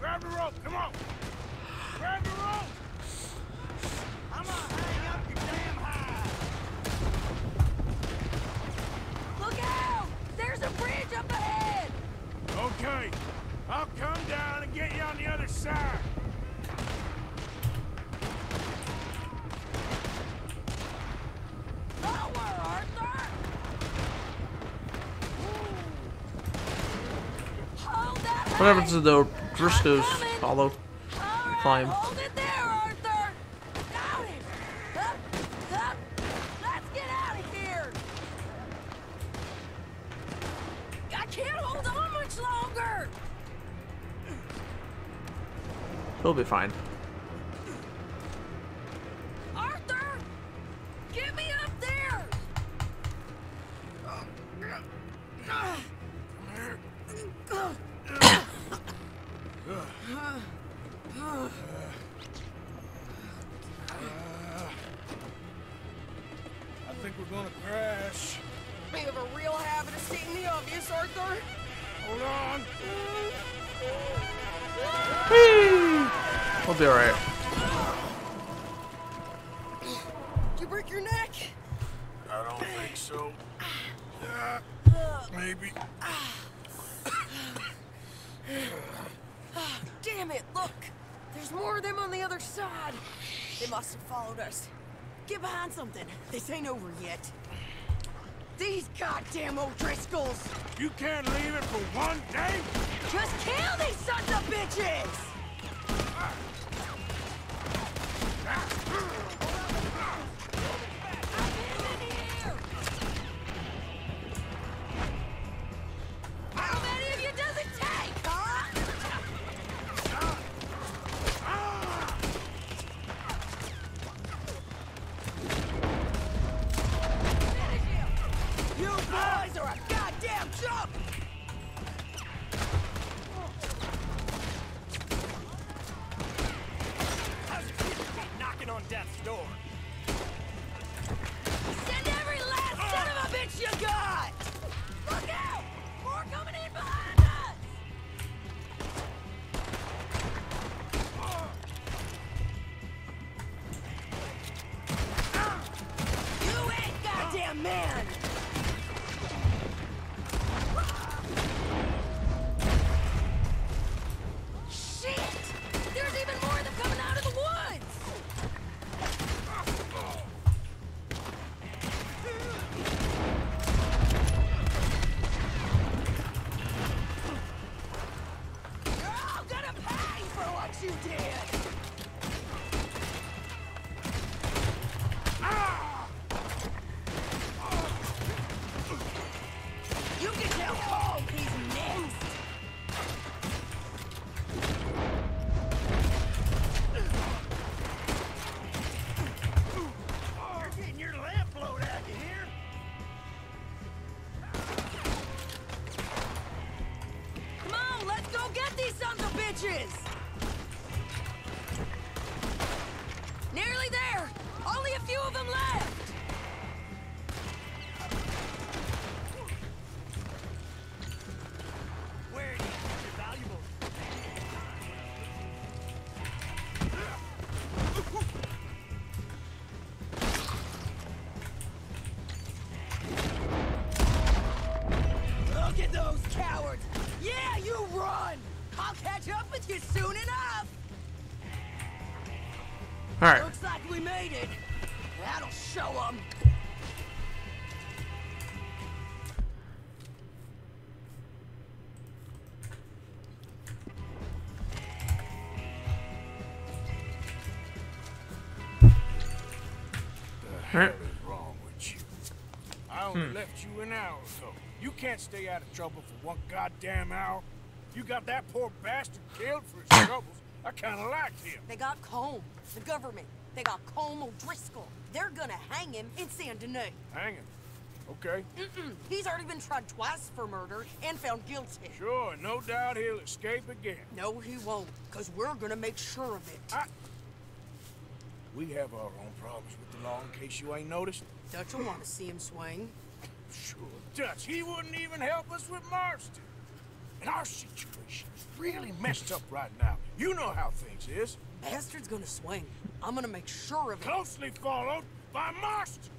Grab the rope, come on! Grab the rope! I'm gonna hang up your damn hide! Look out! There's a bridge up ahead! Okay, I'll come down and get you on the other side. What happens to the Briscoe's hollow climb? Hold it there, Arthur! Got it! Up. Let's get out of here! I can't hold on much longer! He'll be fine. Arthur! Get me up there! I think we're gonna crash. You have a real habit of seeing the obvious, Arthur. Hold on. We'll be alright. Did you break your neck? I don't think so. Maybe. Oh, damn it, look! There's more of them on the other side. They must have followed us. Get behind something. This ain't over yet. These goddamn O'Driscolls! You can't leave it for one day? Just kill these sons of bitches! How many of you does it take, huh? Alright. Looks like we made it. That'll show them. What is wrong with you? I only left you an hour ago. You can't stay out of trouble for one goddamn hour. You got that poor bastard killed for his troubles. I kind of liked him. They got Combe, the government. They got Combe O'Driscoll. They're gonna hang him in Saint Denis. Hang him? Okay. Mm-mm. He's already been tried twice for murder and found guilty. Sure, no doubt he'll escape again. No, he won't, because we're gonna make sure of it. We have our own problems with the law, in case you ain't noticed. Dutch will want to see him swing. Sure, Dutch. He wouldn't even help us with Marston. And our situation's really messed up right now. You know how things is. Bastard's gonna swing. I'm gonna make sure of it. Closely followed by Marston.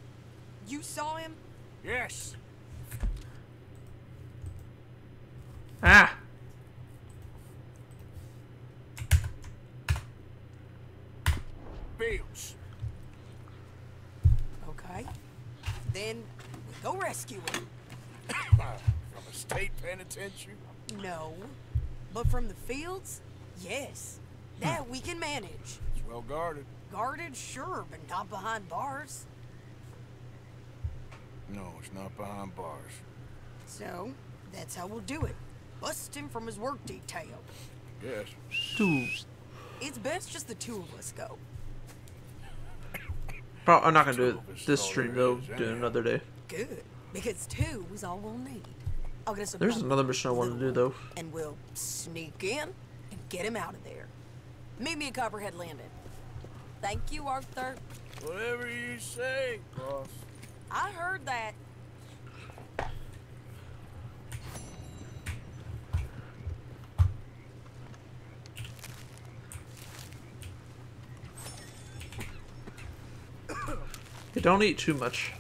You saw him? Yes. Ah. Bills. Okay. Then we go rescue him. From a state penitentiary? No. But from the fields? Yes. That we can manage. It's well guarded. Guarded, sure, but not behind bars. No, it's not behind bars. So, that's how we'll do it. Bust him from his work detail. Yes. It's best just the two of us go. Bro, I'm not gonna do it this stream, though. Do it another day. Good. Because two is all we'll need. I'll get us a There's another mission I want to do, though. And we'll sneak in and get him out of there. Meet me at Copperhead Landing. Thank you, Arthur. Whatever you say, boss. I heard that. You don't eat too much.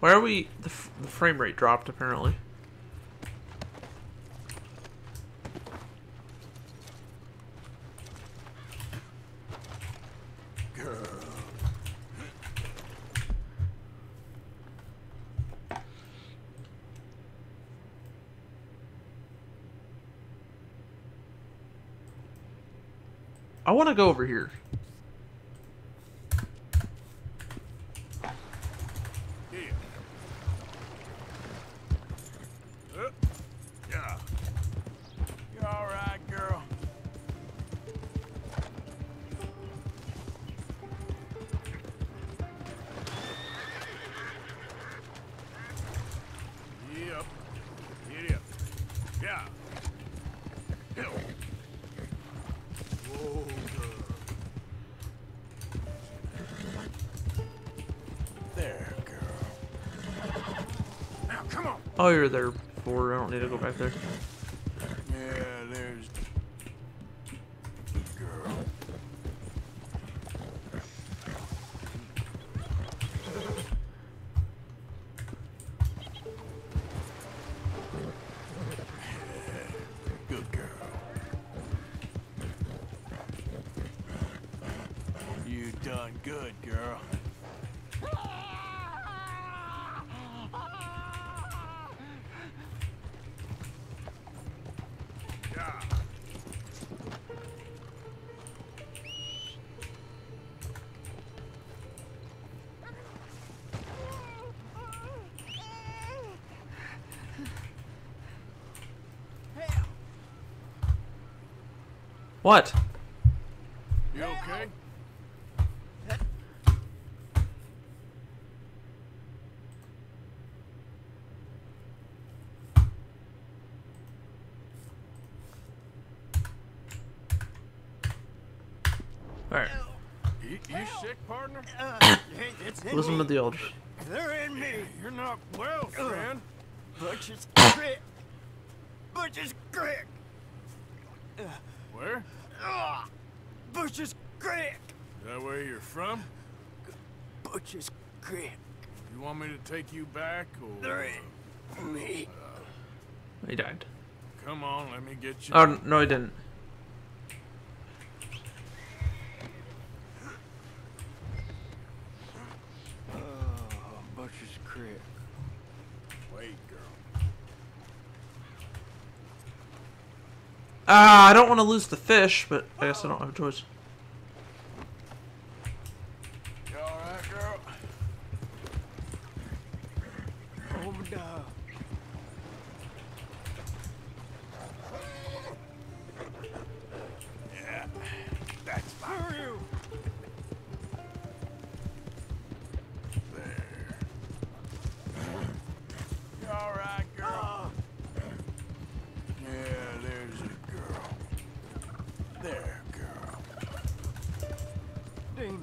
Why are we... The frame rate dropped, apparently. I want to go over here. Yeah. You're all right, girl. Yep. Get up. Yeah. Oh, you're there before. I don't need to go back there. Yeah, there's the girl. Good girl. You done good, girl. What? You okay? All right. You sick, partner? Listen to the elders. They're in me. You're not well, friend. Butcher's Creek. Butcher's Creek. Where? Butcher's Creek. Is that where you're from? Butcher's Creek. You want me to take you back, or? There ain't me. He died. Come on, let me get you. Oh no, he didn't. Oh, Butcher's Creek. Wait, girl. I don't want to lose the fish, but I guess I don't have a choice. You all right, girl? Obadiah. payment.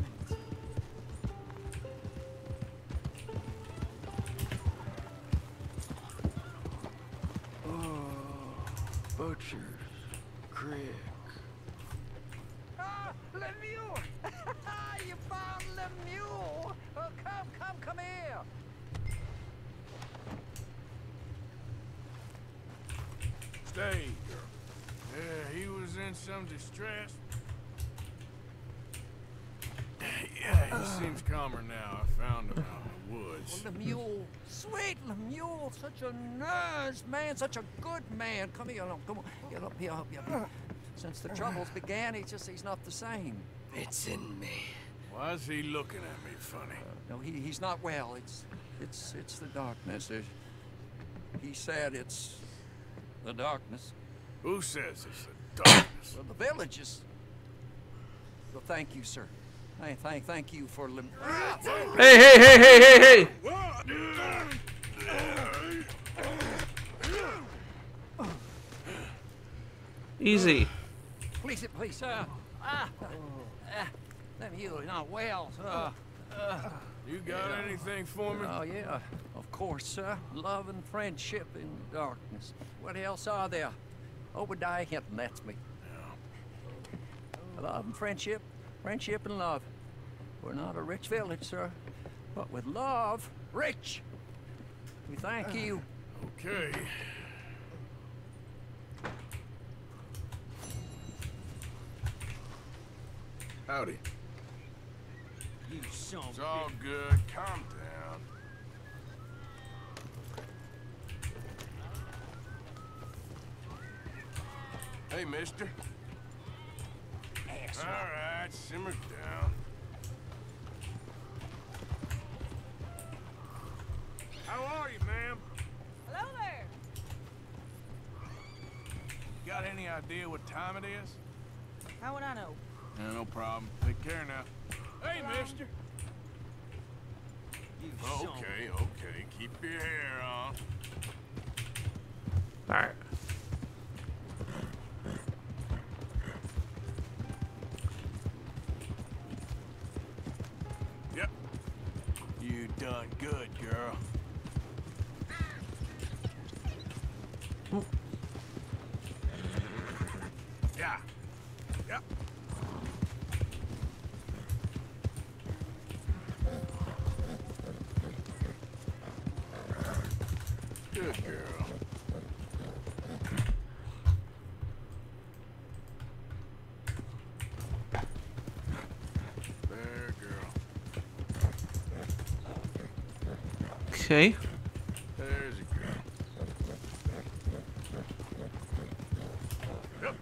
Oh, Butcher Creek. Ah, Lemuel! You found Lemuel! Oh, come here! Stay. Yeah, he was in some distress. Yeah, he seems calmer now. I found him out in the woods. Well, Lemuel, sweet Lemuel, such a nice man, such a good man. Come here, come on, get up here, I'll help you up. Since the troubles began, he's not the same. It's in me. Why is he looking at me funny? No, he's not well. It's the darkness. He said it's the darkness. Who says it's the darkness? Well, the village is. Well, thank you, sir. Hey, thank you for lim. Hey! Easy. Please, sir. You're not well, sir. You got anything for me? Oh, yeah, of course, sir. Love and friendship in the darkness. What else are there? Obadiah Hinton, that's me. Yeah. Love and friendship. Friendship and love. We're not a rich village, sir, but with love, rich. We thank you. Okay. Howdy. You son of a bitch. It's all good. Calm down. Hey, mister. All right, simmer down. How are you, ma'am? Hello there. Got any idea what time it is? How would I know? Yeah, no problem. Take care now. Hey, mister. Okay. Keep your hair on. All right. You done good, girl. Oh. Yeah. Yep. Good girl. Okay. There's a girl. Yep.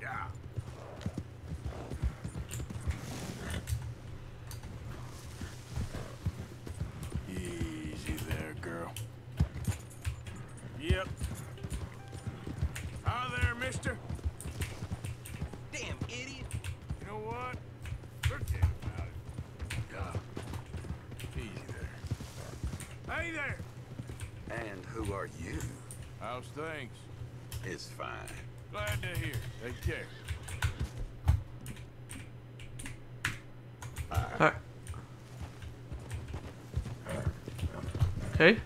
Yeah. Easy there, girl. Yep. Hi there, mister. Damn idiot. You know what? Forget about it. Yeah. Easy there. Hey there! And who are you? How's things? It's fine. Glad to hear. Take care. Alright. Okay.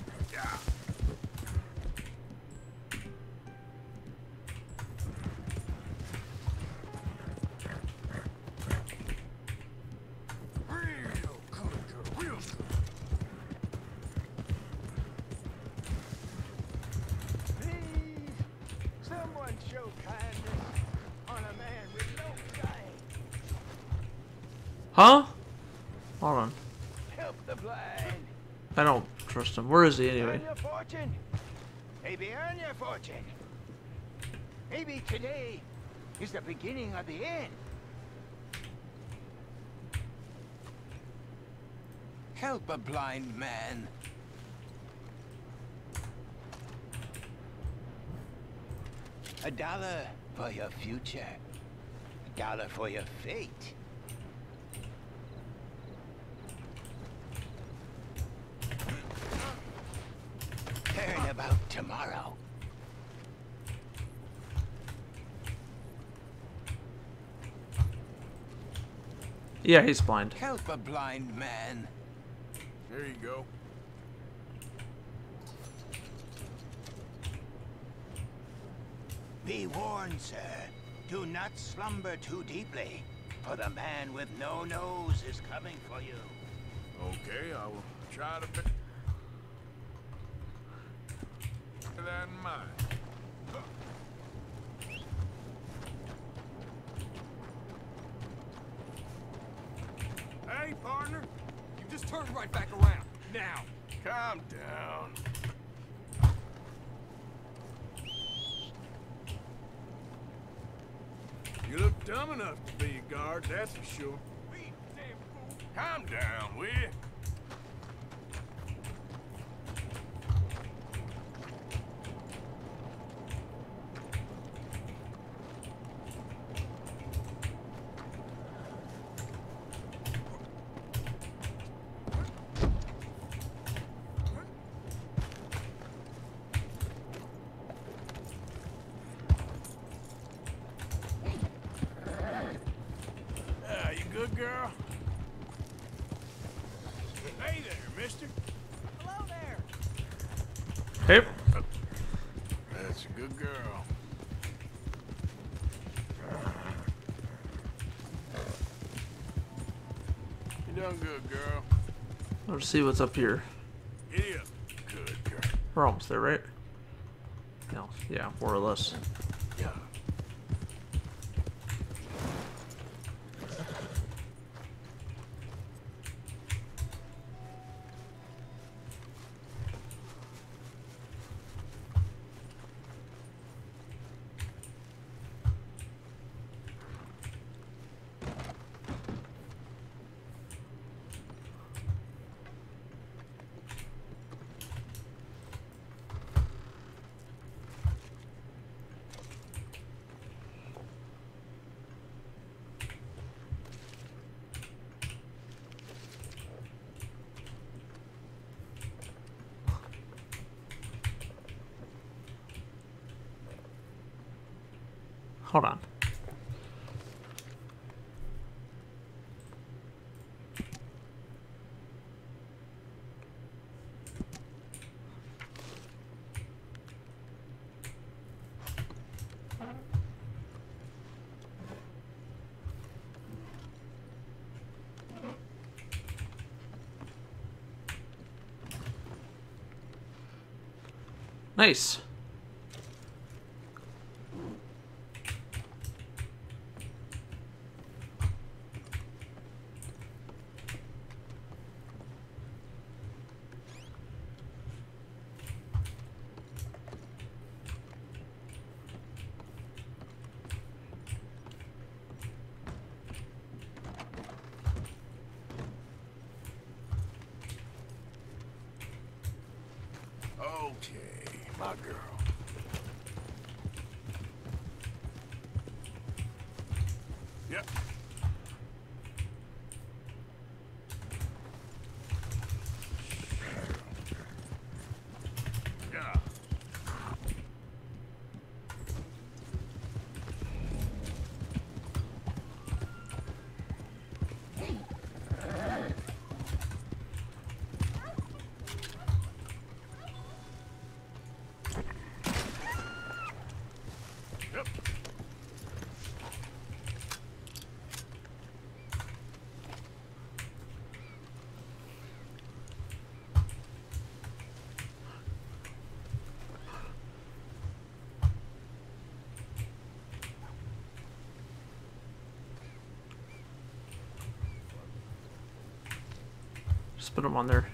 Huh? Hold on. Help the blind. I don't trust him. Where is he anyway? Earn your fortune. Maybe earn your fortune. Maybe today is the beginning of the end. Help a blind man. $1 for your future. $1 for your fate. About tomorrow. Yeah, he's blind. Help a blind man. There you go. Be warned, sir. Do not slumber too deeply, for the man with no nose is coming for you. Okay, I will try to pick that in mind. Hey, partner, you just turned right back around. Now, calm down. You look dumb enough to be a guard, that's for sure. Calm down, will you? Let's see what's up here. Yeah, good girl. We're almost there, right? No, yeah, more or less. Yeah. Hold on. Nice. Just put them on there.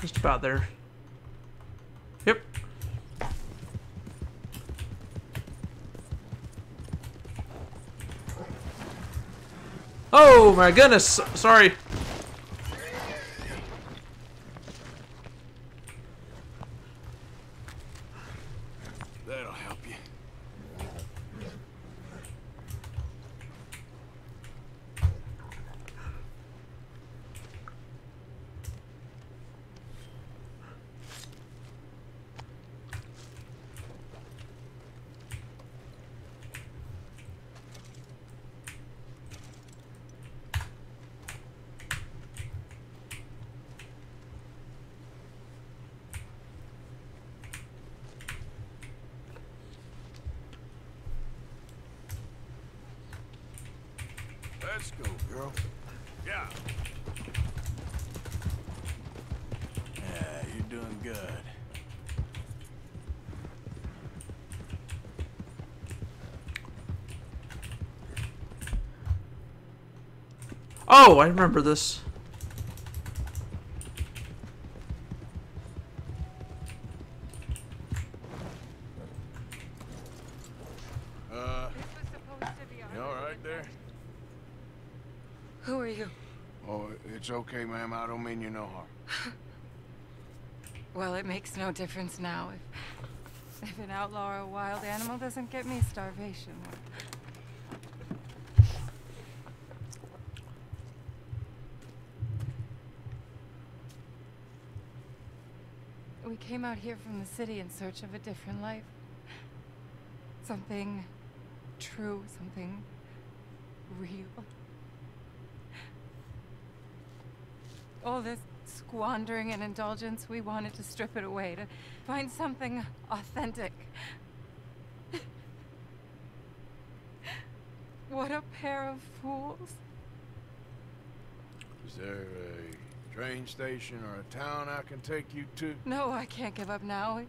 Just about there. Yep. Oh my goodness! Sorry. Let's go, girl. Yeah. Yeah, you're doing good. Oh, I remember this. You all right there? Who are you? Oh, it's okay, ma'am. I don't mean you no harm. Well, it makes no difference now. If an outlaw or a wild animal doesn't get me, starvation. We came out here from the city in search of a different life. Something true, something real. All this squandering and indulgence, we wanted to strip it away, to find something authentic. What a pair of fools. Is there a train station or a town I can take you to? No, I can't give up now.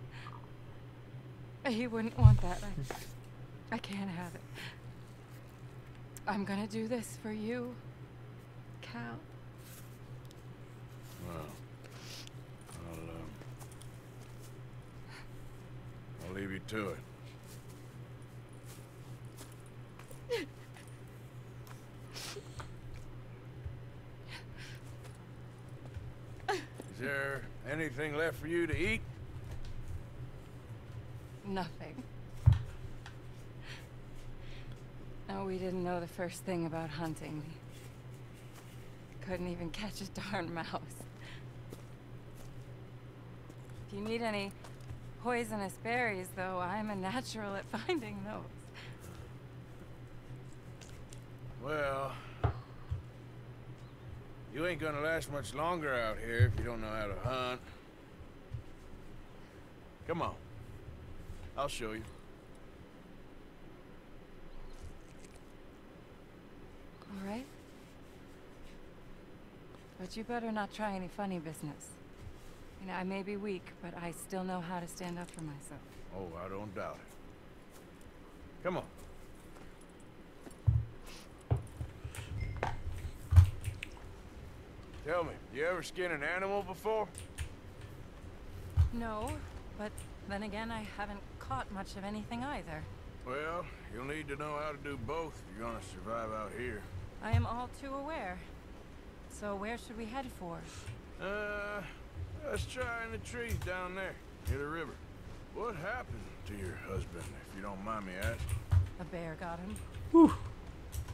He wouldn't want that. I can't have it. I'm gonna do this for you, Cal. Well, I'll leave you to it. Is there anything left for you to eat? Nothing. No, we didn't know the first thing about hunting. We couldn't even catch a darn mouse. If you need any poisonous berries, though, I'm a natural at finding those. Well, you ain't gonna last much longer out here if you don't know how to hunt. Come on. I'll show you. All right. But you better not try any funny business. You know, I may be weak, but I still know how to stand up for myself. Oh, I don't doubt it. Come on. Tell me, you ever skinned an animal before? No, but then again, I haven't caught much of anything either. Well, you'll need to know how to do both if you're gonna survive out here. I am all too aware. So where should we head for? Let's try in the trees down there, near the river. What happened to your husband, if you don't mind me asking? A bear got him. Whew.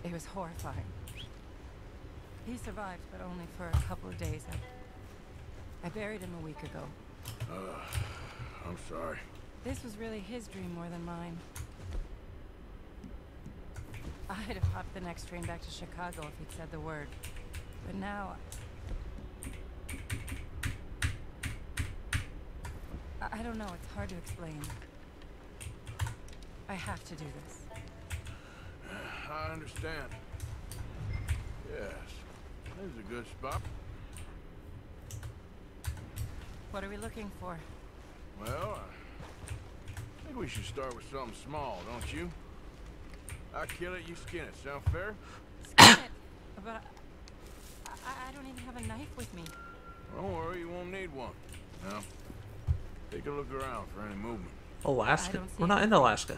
It was horrifying. He survived, but only for a couple of days. I buried him a week ago. I'm sorry. This was really his dream more than mine. I'd have hopped the next train back to Chicago if he'd said the word. But now... I don't know, it's hard to explain. I have to do this. I understand. Yes. This is a good spot. What are we looking for? Well, I think we should start with something small, don't you? I kill it, you skin it. Sound fair? Skin it? But I don't even have a knife with me. Don't worry, you won't need one. Now, take a look around for any movement. Alaska? We're not in Alaska.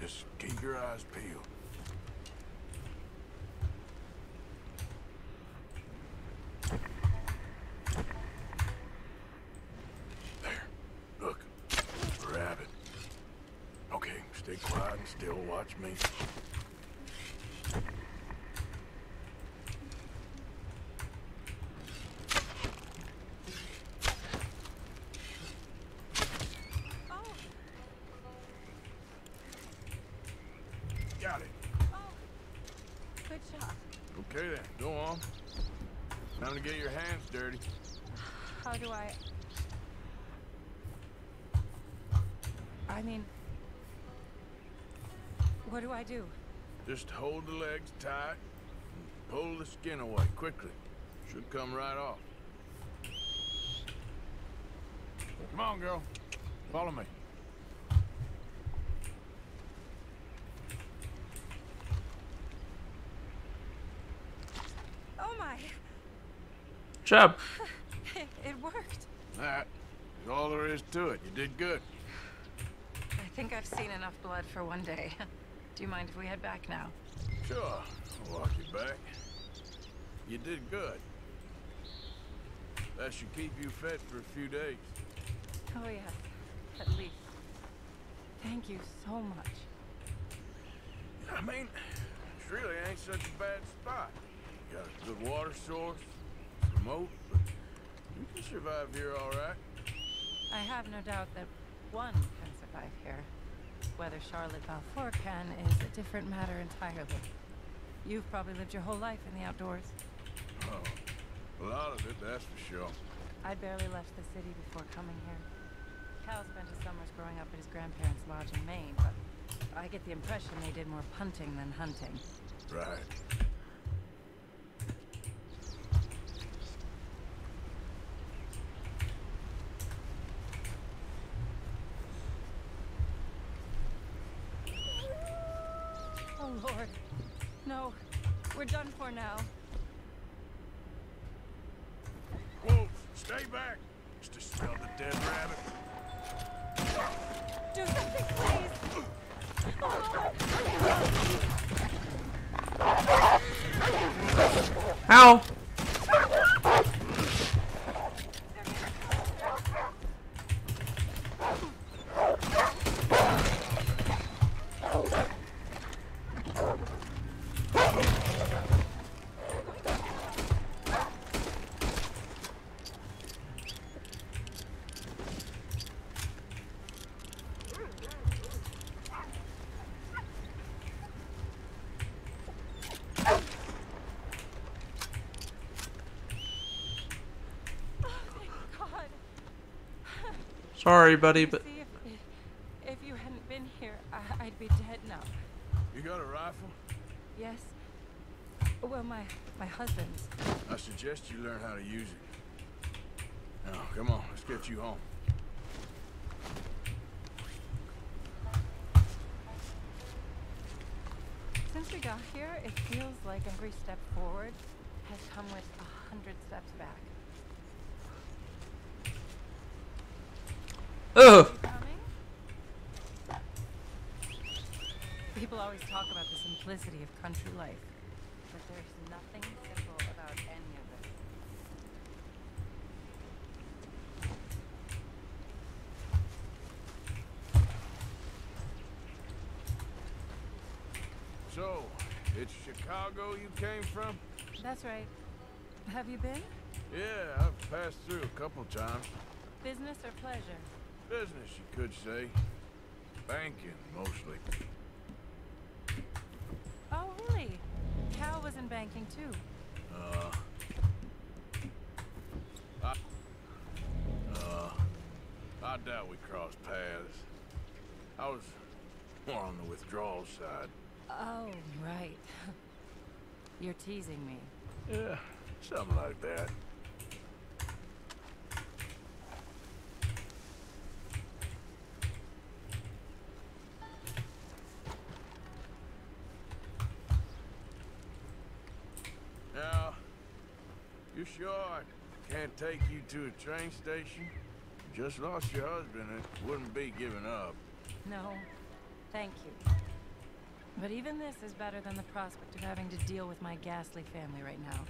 Just keep your eyes peeled. Still watch me. Oh. Got it. Oh. Good job. Okay then, go on. Time to get your hands dirty. How do I mean... What do I do? Just hold the legs tight and pull the skin away quickly. Should come right off. Come on, girl. Follow me. Oh my. Good job. It worked. That is all there is to it. You did good. I think I've seen enough blood for one day. Do you mind if we head back now? Sure. I'll walk you back. You did good. That should keep you fed for a few days. Oh, yes. At least. Thank you so much. I mean, this really ain't such a bad spot. You got a good water source, remote, but you can survive here all right. I have no doubt that one can survive here. Whether Charlotte Balfour can is a different matter entirely. You've probably lived your whole life in the outdoors. Oh. A lot of it, that's for sure. I barely left the city before coming here. Cal spent his summers growing up at his grandparents' lodge in Maine, but I get the impression they did more punting than hunting. Right. Oh, Lord. No, we're done for now. Stay back! Just to smell the dead rabbit. Do something, please! Ow! Sorry, buddy, but see, if you hadn't been here, I'd be dead now. You got a rifle? Yes. Well, my husband's. I suggest you learn how to use it. Now, come on, let's get you home. Since we got here, it feels like every step forward has come with 100 steps back. Ugh. People always talk about the simplicity of country life, but there's nothing simple about any of it. So, it's Chicago you came from? That's right. Have you been? Yeah, I've passed through a couple times. Business or pleasure? Business, you could say. Banking, mostly. Oh, really? Cal was in banking, too. I doubt we crossed paths. I was more on the withdrawal side. Oh, right. You're teasing me. Yeah, something like that. You sure I can't take you to a train station? Just lost your husband and wouldn't be giving up. No, thank you. But even this is better than the prospect of having to deal with my ghastly family right now.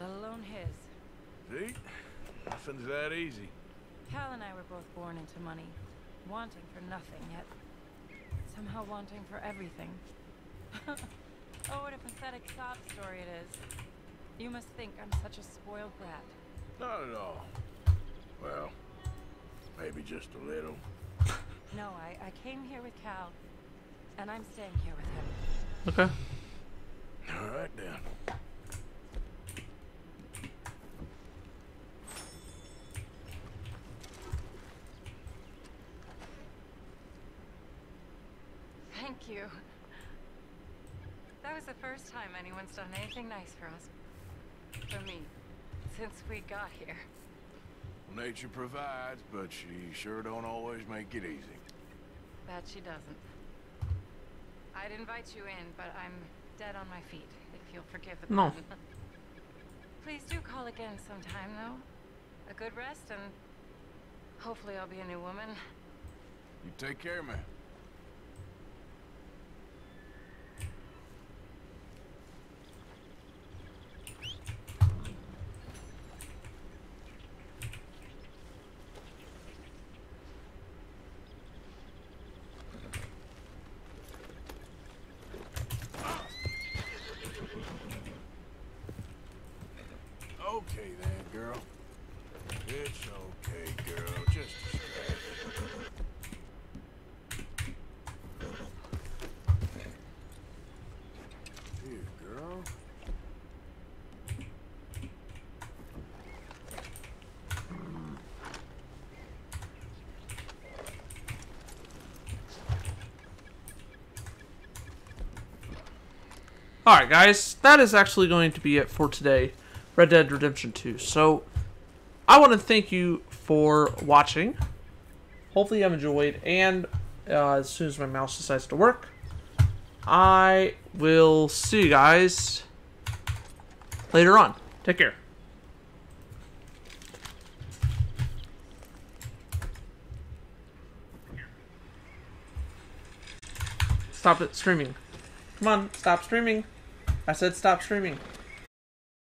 Let alone his. See? Nothing's that easy. Cal and I were both born into money. Wanting for nothing, yet somehow wanting for everything. Oh, what a pathetic sob story it is. You must think I'm such a spoiled brat. Not at all. Well, maybe just a little. No, I came here with Cal, and I'm staying here with him. Okay. All right, then. Thank you. That was the first time anyone's done anything nice for us. For me. Since we got here. Well, nature provides, but she sure don't always make it easy. That she doesn't. I'd invite you in, but I'm dead on my feet, if you'll forgive the pun. No. Please do call again sometime, though. A good rest, and hopefully I'll be a new woman. You take care, man. Alright guys, that is actually going to be it for today, Red Dead Redemption 2. So, I want to thank you for watching. Hopefully you have enjoyed, and as soon as my mouse decides to work, I will see you guys later on. Take care. Stop it streaming. Come on, stop streaming. I said stop streaming.